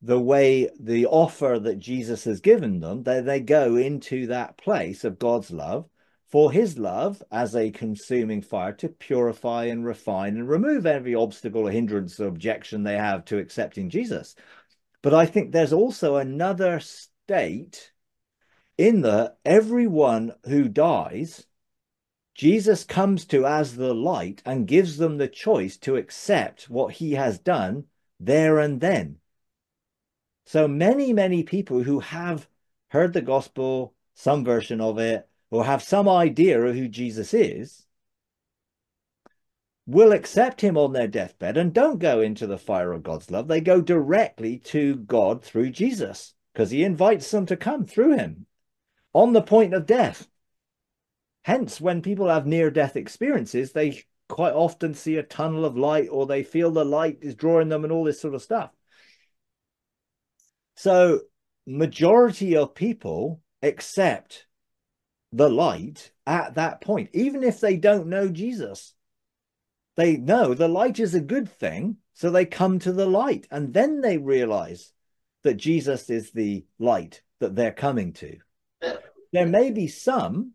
the way, the offer that Jesus has given them, they go into that place of God's love, for his love as a consuming fire to purify and refine and remove every obstacle or hindrance or objection they have to accepting Jesus. But I think there's also another state in that everyone who dies, Jesus comes to as the light and gives them the choice to accept what he has done there and then. So many, many people who have heard the gospel, some version of it, or have some idea of who Jesus is, will accept him on their deathbed and don't go into the fire of God's love. They go directly to God through Jesus, because he invites them to come through him on the point of death. Hence, when people have near-death experiences, they quite often see a tunnel of light, or they feel the light is drawing them and all this sort of stuff. So majority of people accept the light at that point, even if they don't know Jesus. They know the light is a good thing, so they come to the light, and then they realize that Jesus is the light that they're coming to. There may be some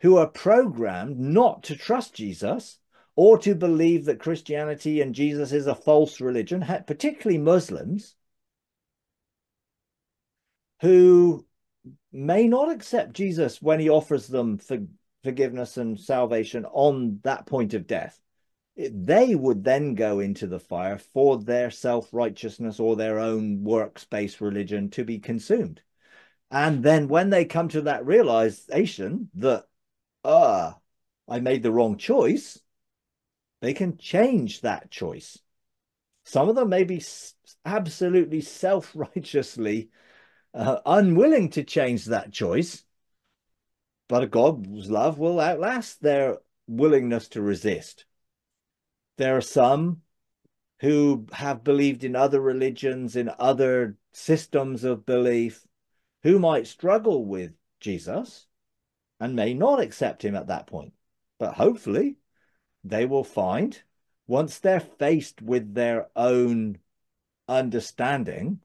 who are programmed not to trust Jesus or to believe that Christianity and Jesus is a false religion, particularly Muslims, who may not accept Jesus when he offers them forgiveness and salvation on that point of death. They would then go into the fire for their self-righteousness or their own works-based religion to be consumed. And then when they come to that realization that, I made the wrong choice, they can change that choice. Some of them may be absolutely self-righteously unwilling to change that choice, but God's love will outlast their willingness to resist. There are some who have believed in other religions, in other systems of belief, who might struggle with Jesus and may not accept him at that point. But hopefully they will find, once they're faced with their own understanding,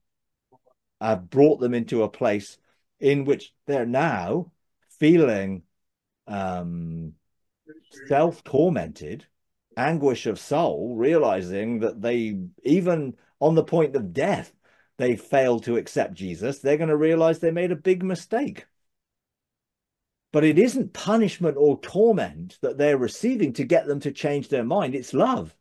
I've brought them into a place in which they're now feeling self-tormented, anguish of soul, realizing that they, even on the point of death, they failed to accept Jesus. They're going to realize they made a big mistake. But it isn't punishment or torment that they're receiving to get them to change their mind. It's love.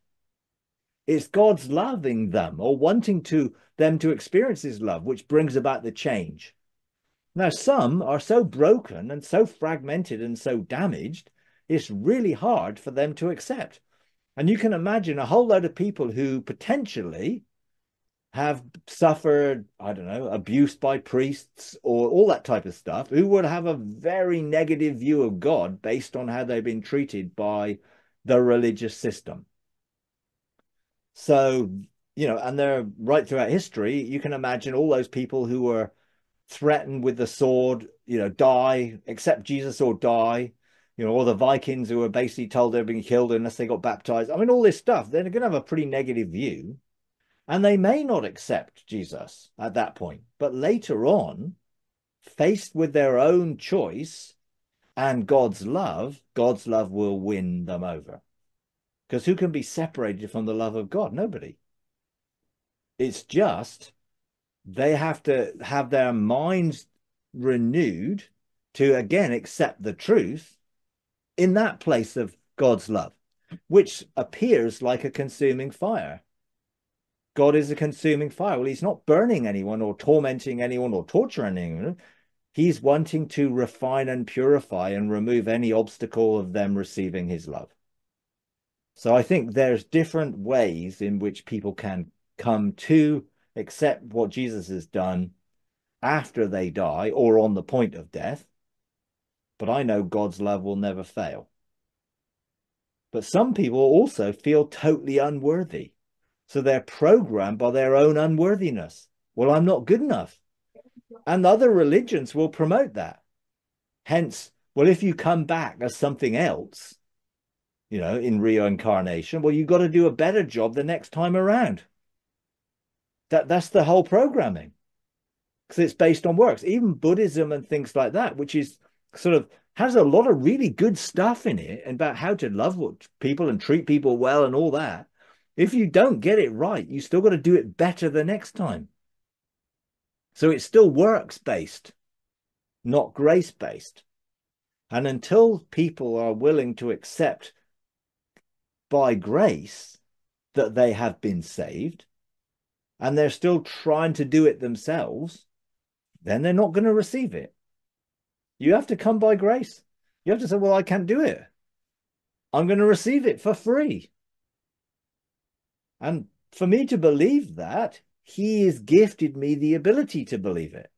It's God's loving them or wanting to them to experience his love, which brings about the change. Now, some are so broken and so fragmented and so damaged, it's really hard for them to accept. And you can imagine a whole load of people who potentially have suffered, I don't know, abuse by priests or all that type of stuff, who would have a very negative view of God based on how they've been treated by the religious system. So, you know, and they're right throughout history. You can imagine all those people who were threatened with the sword, you know, die, accept Jesus or die, you know, or the Vikings who were basically told they were being killed unless they got baptized. I mean, all this stuff, they're going to have a pretty negative view. And they may not accept Jesus at that point, but later on, faced with their own choice and God's love will win them over. Because who can be separated from the love of God? Nobody. It's just they have to have their minds renewed to, again, accept the truth in that place of God's love, which appears like a consuming fire. God is a consuming fire. Well, he's not burning anyone or tormenting anyone or torturing anyone. He's wanting to refine and purify and remove any obstacle of them receiving his love. So I think there's different ways in which people can come to accept what Jesus has done after they die or on the point of death. But I know God's love will never fail. But some people also feel totally unworthy. So they're programmed by their own unworthiness. Well, I'm not good enough. And other religions will promote that. Hence, well, if you come back as something else, you know, in reincarnation, well, you've got to do a better job the next time around. That's the whole programming. Because it's based on works. Even Buddhism and things like that, which is sort of has a lot of really good stuff in it about how to love people and treat people well and all that. If you don't get it right, you still got to do it better the next time. So it's still works-based, not grace-based. And until people are willing to accept by grace that they have been saved, and they're still trying to do it themselves, then they're not going to receive it. You have to come by grace. You have to say, well, I can't do it. I'm going to receive it for free. And for me to believe that, he has gifted me the ability to believe it.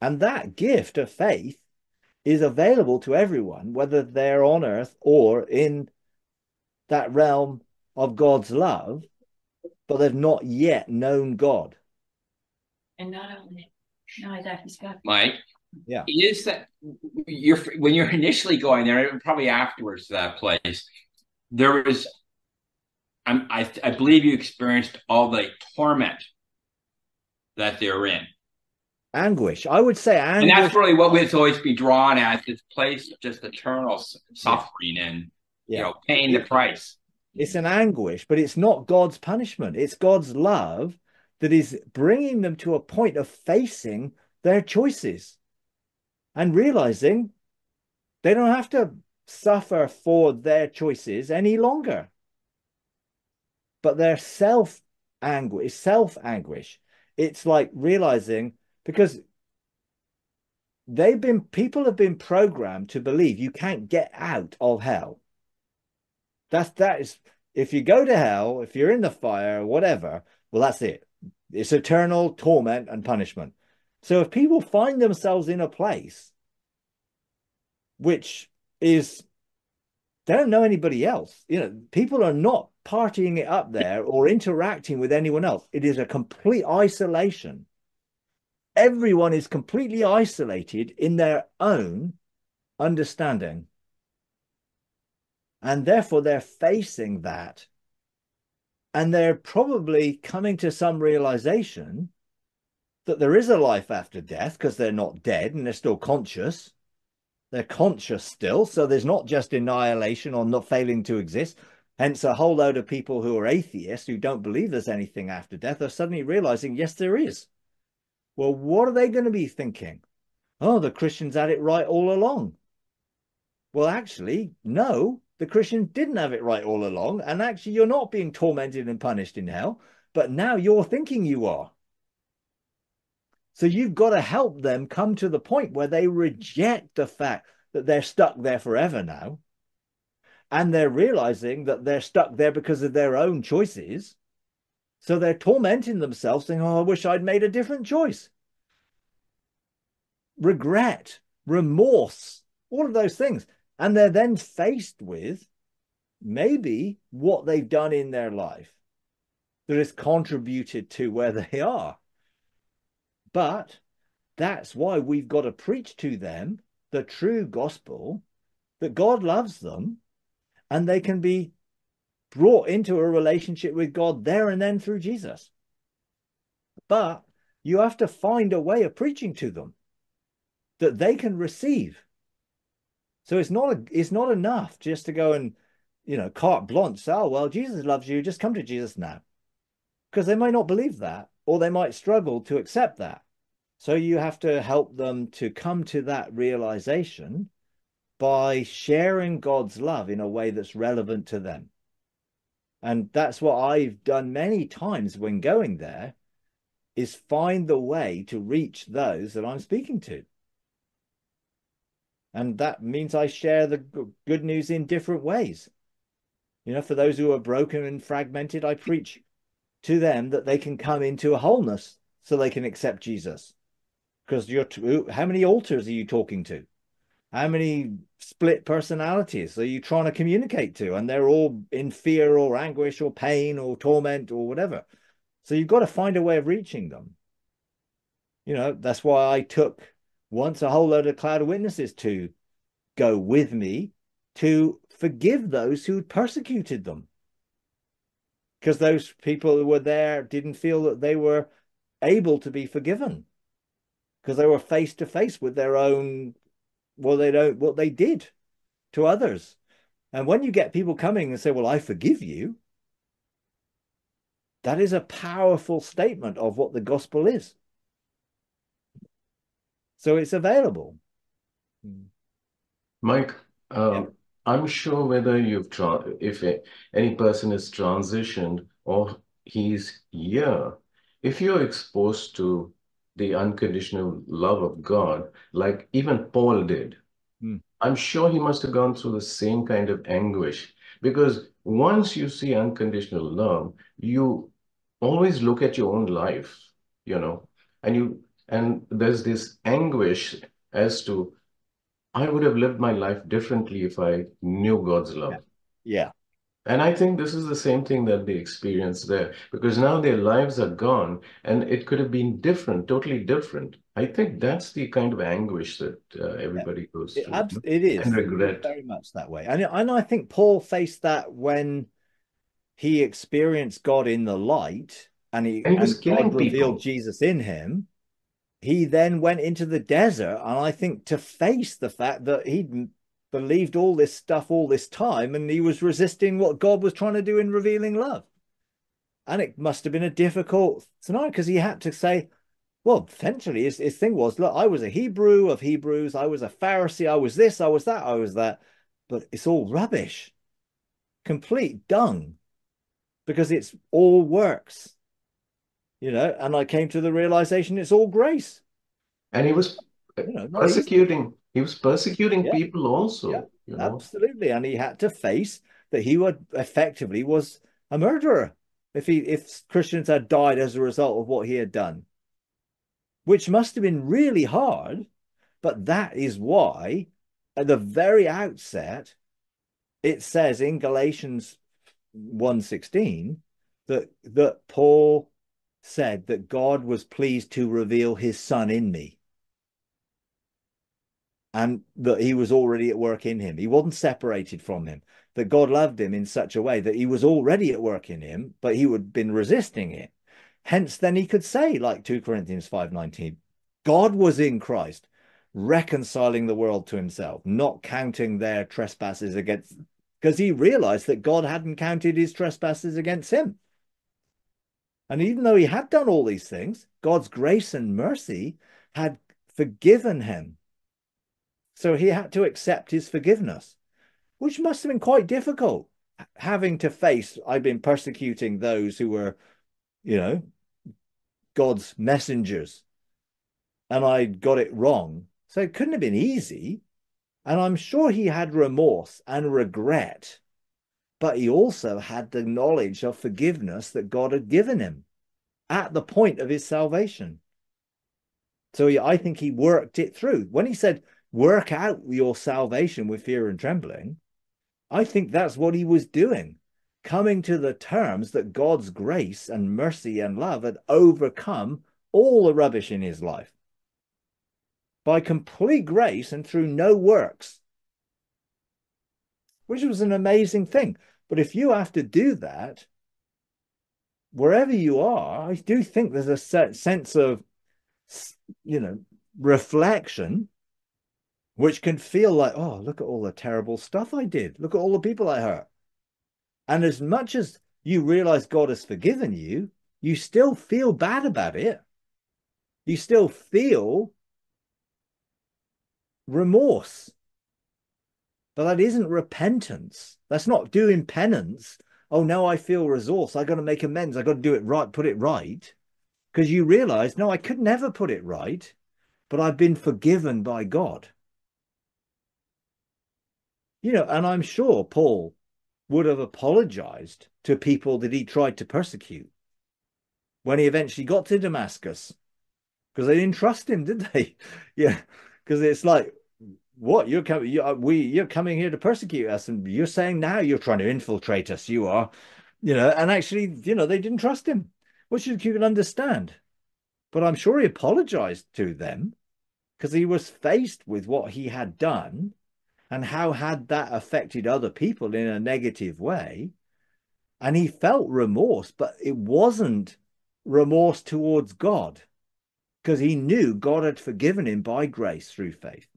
And that gift of faith is available to everyone, whether they're on earth or in that realm of God's love, but they've not yet known God. And not only, no, exactly, Scott. Mike, yeah. It is that when you're initially going there, and probably afterwards to that place, there was... I believe you experienced all the torment that they're in. Anguish. I would say anguish. And that's really what we'd always be drawn at, this place of just eternal suffering and you know, paying the price. It's an anguish, but it's not God's punishment. It's God's love that is bringing them to a point of facing their choices and realizing they don't have to suffer for their choices any longer. But their self-anguish, it's like realizing, because people have been programmed to believe you can't get out of hell. That is, if you go to hell, if you're in the fire, whatever, well, that's it. It's eternal torment and punishment. So if people find themselves in a place which is, they don't know anybody else. You know, people are not partying it up there or interacting with anyone else. It is a complete isolation. Everyone is completely isolated in their own understanding. And therefore, they're facing that. And they're probably coming to some realization that there is a life after death, because they're not dead and they're still conscious. They're conscious still. So there's not just annihilation or not failing to exist. Hence, a whole load of people who are atheists, who don't believe there's anything after death, are suddenly realizing, yes, there is. Well, what are they going to be thinking? Oh, the Christians had it right all along. Well, actually, no. The Christians didn't have it right all along, and actually you're not being tormented and punished in hell, but now you're thinking you are. So you've got to help them come to the point where they reject the fact that they're stuck there forever now, and they're realizing that they're stuck there because of their own choices. So they're tormenting themselves, saying, oh, I wish I'd made a different choice. Regret, remorse, all of those things. And they're then faced with maybe what they've done in their life that has contributed to where they are. But that's why we've got to preach to them the true gospel, that God loves them and they can be brought into a relationship with God there and then through Jesus. But you have to find a way of preaching to them that they can receive. So it's not enough just to go and, you know, carte blanche, oh, well, Jesus loves you, just come to Jesus now. Because they might not believe that, or they might struggle to accept that. So you have to help them to come to that realization by sharing God's love in a way that's relevant to them. And that's what I've done many times when going there, is find the way to reach those that I'm speaking to. And that means I share the good news in different ways. You know, for those who are broken and fragmented, I preach to them that they can come into a wholeness so they can accept Jesus. Because how many alters are you talking to? How many split personalities are you trying to communicate to? And they're all in fear or anguish or pain or torment or whatever. So you've got to find a way of reaching them. You know, that's why I took once a whole load of cloud of witnesses to go with me to forgive those who persecuted them. Because those people who were there didn't feel that they were able to be forgiven. Because they were face to face with their own, what they did to others. And when you get people coming and say, well, I forgive you, that is a powerful statement of what the gospel is. So it's available. Mike, yeah. Unsure whether if any person is transitioned or he's here, if you're exposed to the unconditional love of God, like even Paul did, I'm sure he must have gone through the same kind of anguish, because once you see unconditional love, you always look at your own life, you know, and there's this anguish as to, I would have lived my life differently if I knew God's love. Yeah. And I think this is the same thing that they experienced there, because now their lives are gone and it could have been different, totally different. I think that's the kind of anguish that everybody goes through. It is. And regret. It's very much that way. And I think Paul faced that when he experienced God in the light and God revealed Jesus in him. He then went into the desert, and I think to face the fact that he'd believed all this stuff all this time, and he was resisting what God was trying to do in revealing love. And it must have been a difficult scenario, because he had to say, well, essentially his thing was, look, I was a Hebrew of Hebrews, I was a Pharisee, I was this, I was that, I was that. But it's all rubbish, complete dung, because it's all works. You know, and I came to the realization it's all grace. And he was Persecuting. He was persecuting people also. Yeah, you know? Absolutely. And he had to face that he would effectively was a murderer if Christians had died as a result of what he had done, which must have been really hard. But that is why at the very outset, it says in Galatians 1:16 that Paul said that God was pleased to reveal his son in me, and that he was already at work in him. He wasn't separated from him, that God loved him in such a way that he was already at work in him, but he would have been resisting it. Hence, then he could say, like 2 Corinthians 5:19, God was in Christ, reconciling the world to himself, not counting their trespasses against, because he realized that God hadn't counted his trespasses against him. And even though he had done all these things, God's grace and mercy had forgiven him. So he had to accept his forgiveness, which must have been quite difficult, having to face, I've been persecuting those who were, you know, God's messengers, and I got it wrong. So it couldn't have been easy. And I'm sure he had remorse and regret, but he also had the knowledge of forgiveness that God had given him at the point of his salvation. So I think he worked it through. When he said, work out your salvation with fear and trembling, I think that's what he was doing, coming to the terms that God's grace and mercy and love had overcome all the rubbish in his life by complete grace and through no works, which was an amazing thing. But if you have to do that, wherever you are, I do think there's a sense of, you know, reflection, which can feel like, oh, look at all the terrible stuff I did. Look at all the people I hurt. And as much as you realize God has forgiven you, you still feel bad about it. You still feel remorse. But that isn't repentance. That's not doing penance. Oh, now I feel resource. I got to make amends. I got to do it right, put it right. Because you realize, no, I could never put it right, but I've been forgiven by God. You know, and I'm sure Paul would have apologized to people that he tried to persecute when he eventually got to Damascus, because they didn't trust him, did they? Yeah, because it's like, what, you're coming here to persecute us, and you're saying now you're trying to infiltrate us, you are, you know. And actually, you know, they didn't trust him, which you can understand. But I'm sure he apologized to them, because he was faced with what he had done and how had that affected other people in a negative way. And he felt remorse, but it wasn't remorse towards God, because he knew God had forgiven him by grace through faith.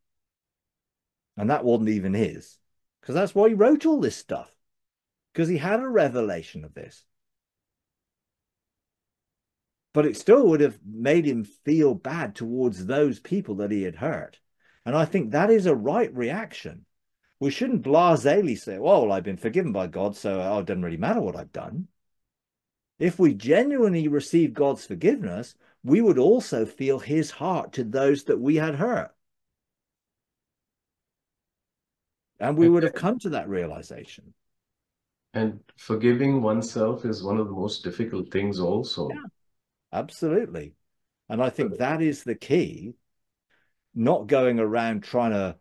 And that wasn't even his, because that's why he wrote all this stuff, because he had a revelation of this. But it still would have made him feel bad towards those people that he had hurt. And I think that is a right reaction. We shouldn't blasely say, well, I've been forgiven by God, so it doesn't really matter what I've done. If we genuinely receive God's forgiveness, we would also feel his heart to those that we had hurt. And we would have come to that realization. And forgiving oneself is one of the most difficult things also. Yeah, absolutely. And I think that is the key. Not going around trying to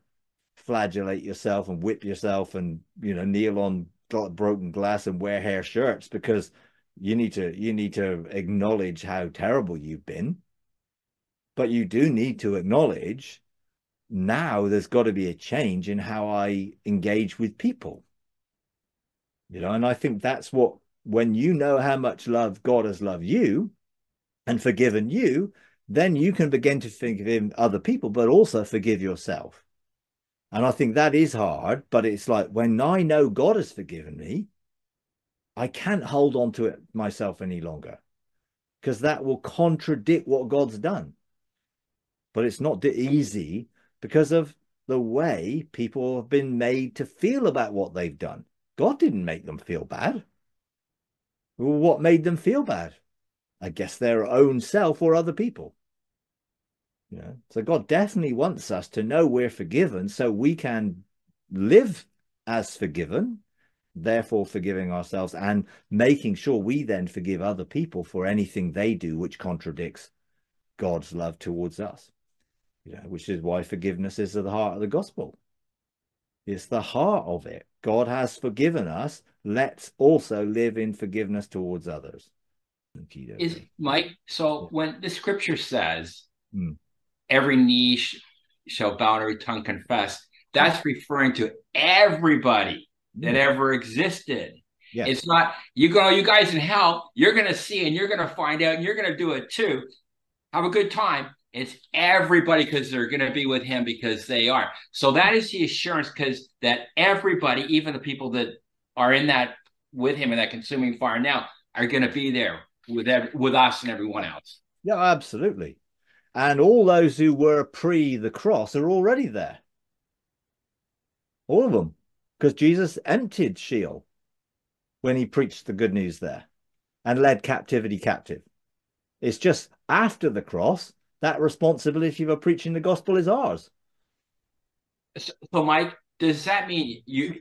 flagellate yourself and whip yourself and, you know, kneel on broken glass and wear hair shirts, because you need to acknowledge how terrible you've been. But you do need to acknowledge, now there's got to be a change in how I engage with people, you know. And I think that's what, when you know how much love God has loved you and forgiven you, then you can begin to forgive other people, but also forgive yourself. And I think that is hard, but it's like, when I know God has forgiven me, I can't hold on to it myself any longer, because that will contradict what God's done. But it's not easy, because of the way people have been made to feel about what they've done. God didn't make them feel bad. Well, what made them feel bad? I guess their own self or other people. Yeah. So God definitely wants us to know we're forgiven so we can live as forgiven, therefore forgiving ourselves and making sure we then forgive other people for anything they do which contradicts God's love towards us. Yeah, which is why forgiveness is at the heart of the gospel. It's the heart of it. God has forgiven us. Let's also live in forgiveness towards others. Is Mike, so when the scripture says every knee shall bow and every tongue confess, that's referring to everybody that ever existed. Yes. It's not, you go, you guys in hell, you're going to see and you're going to find out and you're going to do it too. Have a good time. It's everybody, because they're going to be with him because they are. So that is the assurance, because that everybody, even the people that are in that with him in that consuming fire now, are going to be there with us and everyone else. Yeah, absolutely. And all those who were pre the cross are already there. All of them, because Jesus emptied Sheol when he preached the good news there and led captivity captive. It's just after the cross, that responsibility for preaching the gospel is ours. So, Mike, does that mean you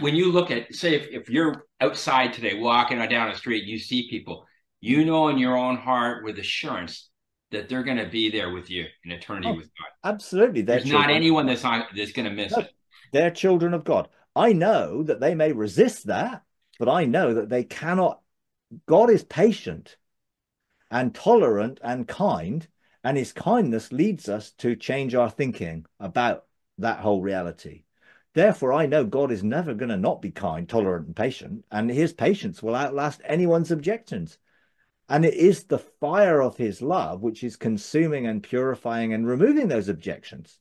when you look at, say, if you're outside today walking down the street, you see people, you know in your own heart with assurance that they're going to be there with you in eternity with God. Absolutely. There's not anyone that's going to miss it. They're children of God. I know that they may resist that, but I know that they cannot. God is patient and tolerant and kind. And his kindness leads us to change our thinking about that whole reality. Therefore, I know God is never going to not be kind, tolerant, and patient. And his patience will outlast anyone's objections. And it is the fire of his love which is consuming and purifying and removing those objections.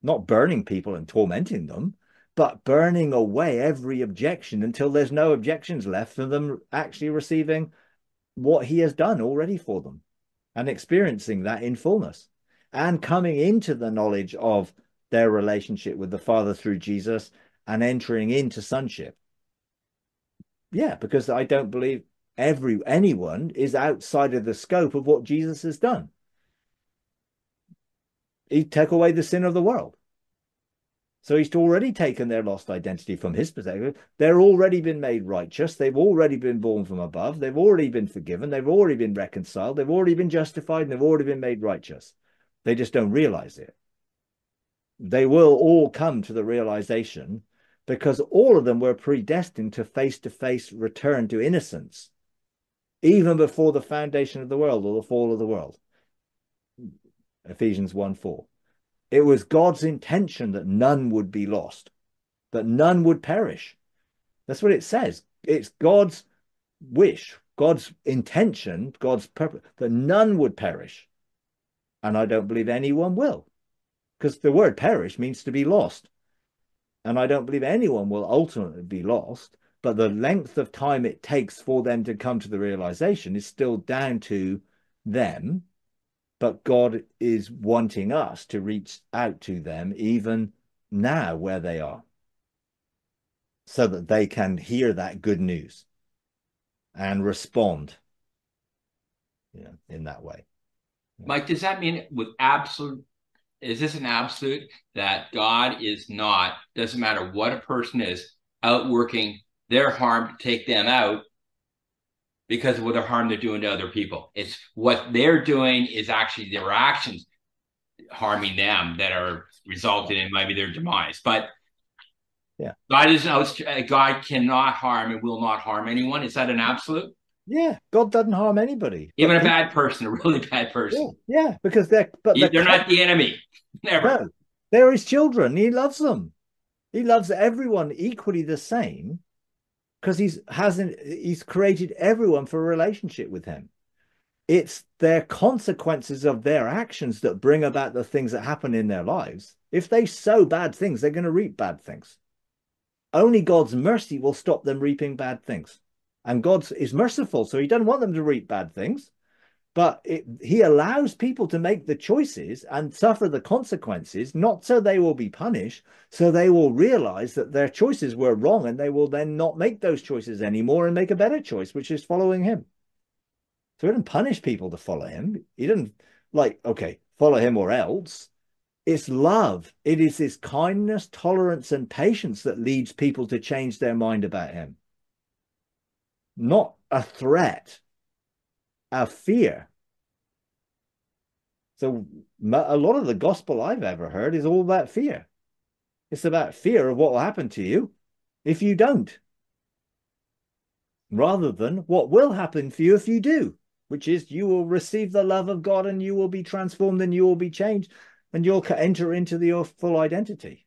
Not burning people and tormenting them, but burning away every objection until there's no objections left for them actually receiving what he has done already for them, and experiencing that in fullness and coming into the knowledge of their relationship with the Father through Jesus and entering into sonship. Yeah, because I don't believe anyone is outside of the scope of what Jesus has done. He took away the sin of the world. So he's already taken their lost identity from his perspective. They're already been made righteous. They've already been born from above. They've already been forgiven. They've already been reconciled. They've already been justified, and they've already been made righteous. They just don't realize it. They will all come to the realization, because all of them were predestined to face-to-face return to innocence, even before the foundation of the world or the fall of the world. Ephesians 1:4. It was God's intention that none would be lost, that none would perish. That's what it says. It's God's wish, God's intention, God's purpose, that none would perish. And I don't believe anyone will, because the word perish means to be lost. And I don't believe anyone will ultimately be lost, but the length of time it takes for them to come to the realization is still down to them. But God is wanting us to reach out to them even now where they are, so that they can hear that good news and respond in that way. Mike, does that mean is this an absolute that God is not, doesn't matter what a person is, outworking their harm to take them out because of what the harm they're doing to other people? It's what they're doing is actually their actions harming them that are resulting in maybe their demise. But yeah, God cannot harm and will not harm anyone. Is that an absolute? Yeah, God doesn't harm anybody, even a bad person, a really bad person. Yeah, yeah, because they're not the enemy. Never. No, they're his children. He loves them. He loves everyone equally the same. Because he's created everyone for a relationship with him. It's their consequences of their actions that bring about the things that happen in their lives. If they sow bad things, they're going to reap bad things. Only God's mercy will stop them reaping bad things. And God is merciful, so he doesn't want them to reap bad things. But he allows people to make the choices and suffer the consequences, not so they will be punished, so they will realize that their choices were wrong, and they will then not make those choices anymore and make a better choice, which is following him. So he didn't punish people to follow him. He didn't, okay, follow him or else. It's love. It is his kindness, tolerance, and patience that leads people to change their mind about him. Not a threat, a fear. So a lot of the gospel I've ever heard is all about fear. It's about fear of what will happen to you if you don't, rather than what will happen for you if you do, which is you will receive the love of God and you will be transformed and you will be changed and you'll enter into your full identity.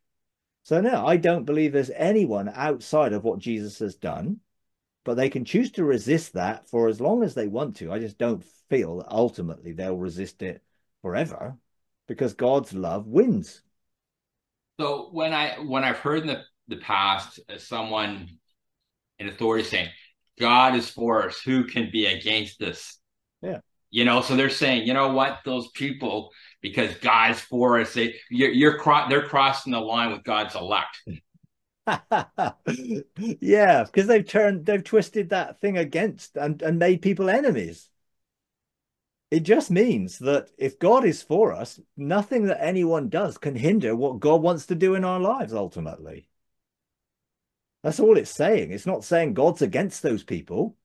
So no, I don't believe there's anyone outside of what Jesus has done, but they can choose to resist that for as long as they want to. I just don't feel that ultimately they'll resist it forever, because God's love wins. So when I've heard in the past someone in authority saying God is for us, who can be against us? Yeah, you know, so they're saying, you know what, those people, because God's for us, they're crossing the line with God's elect. Yeah, because they've twisted that thing against and made people enemies. It just means that if God is for us, nothing that anyone does can hinder what God wants to do in our lives, ultimately. That's all it's saying. It's not saying God's against those people,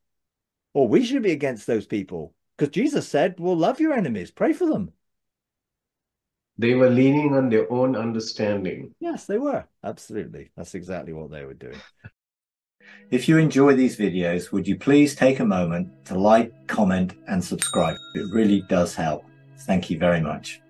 or we should be against those people, because Jesus said, well, love your enemies, pray for them. They were leaning on their own understanding. Yes, they were. Absolutely. That's exactly what they were doing. If you enjoy these videos, would you please take a moment to like, comment, and subscribe? It really does help. Thank you very much.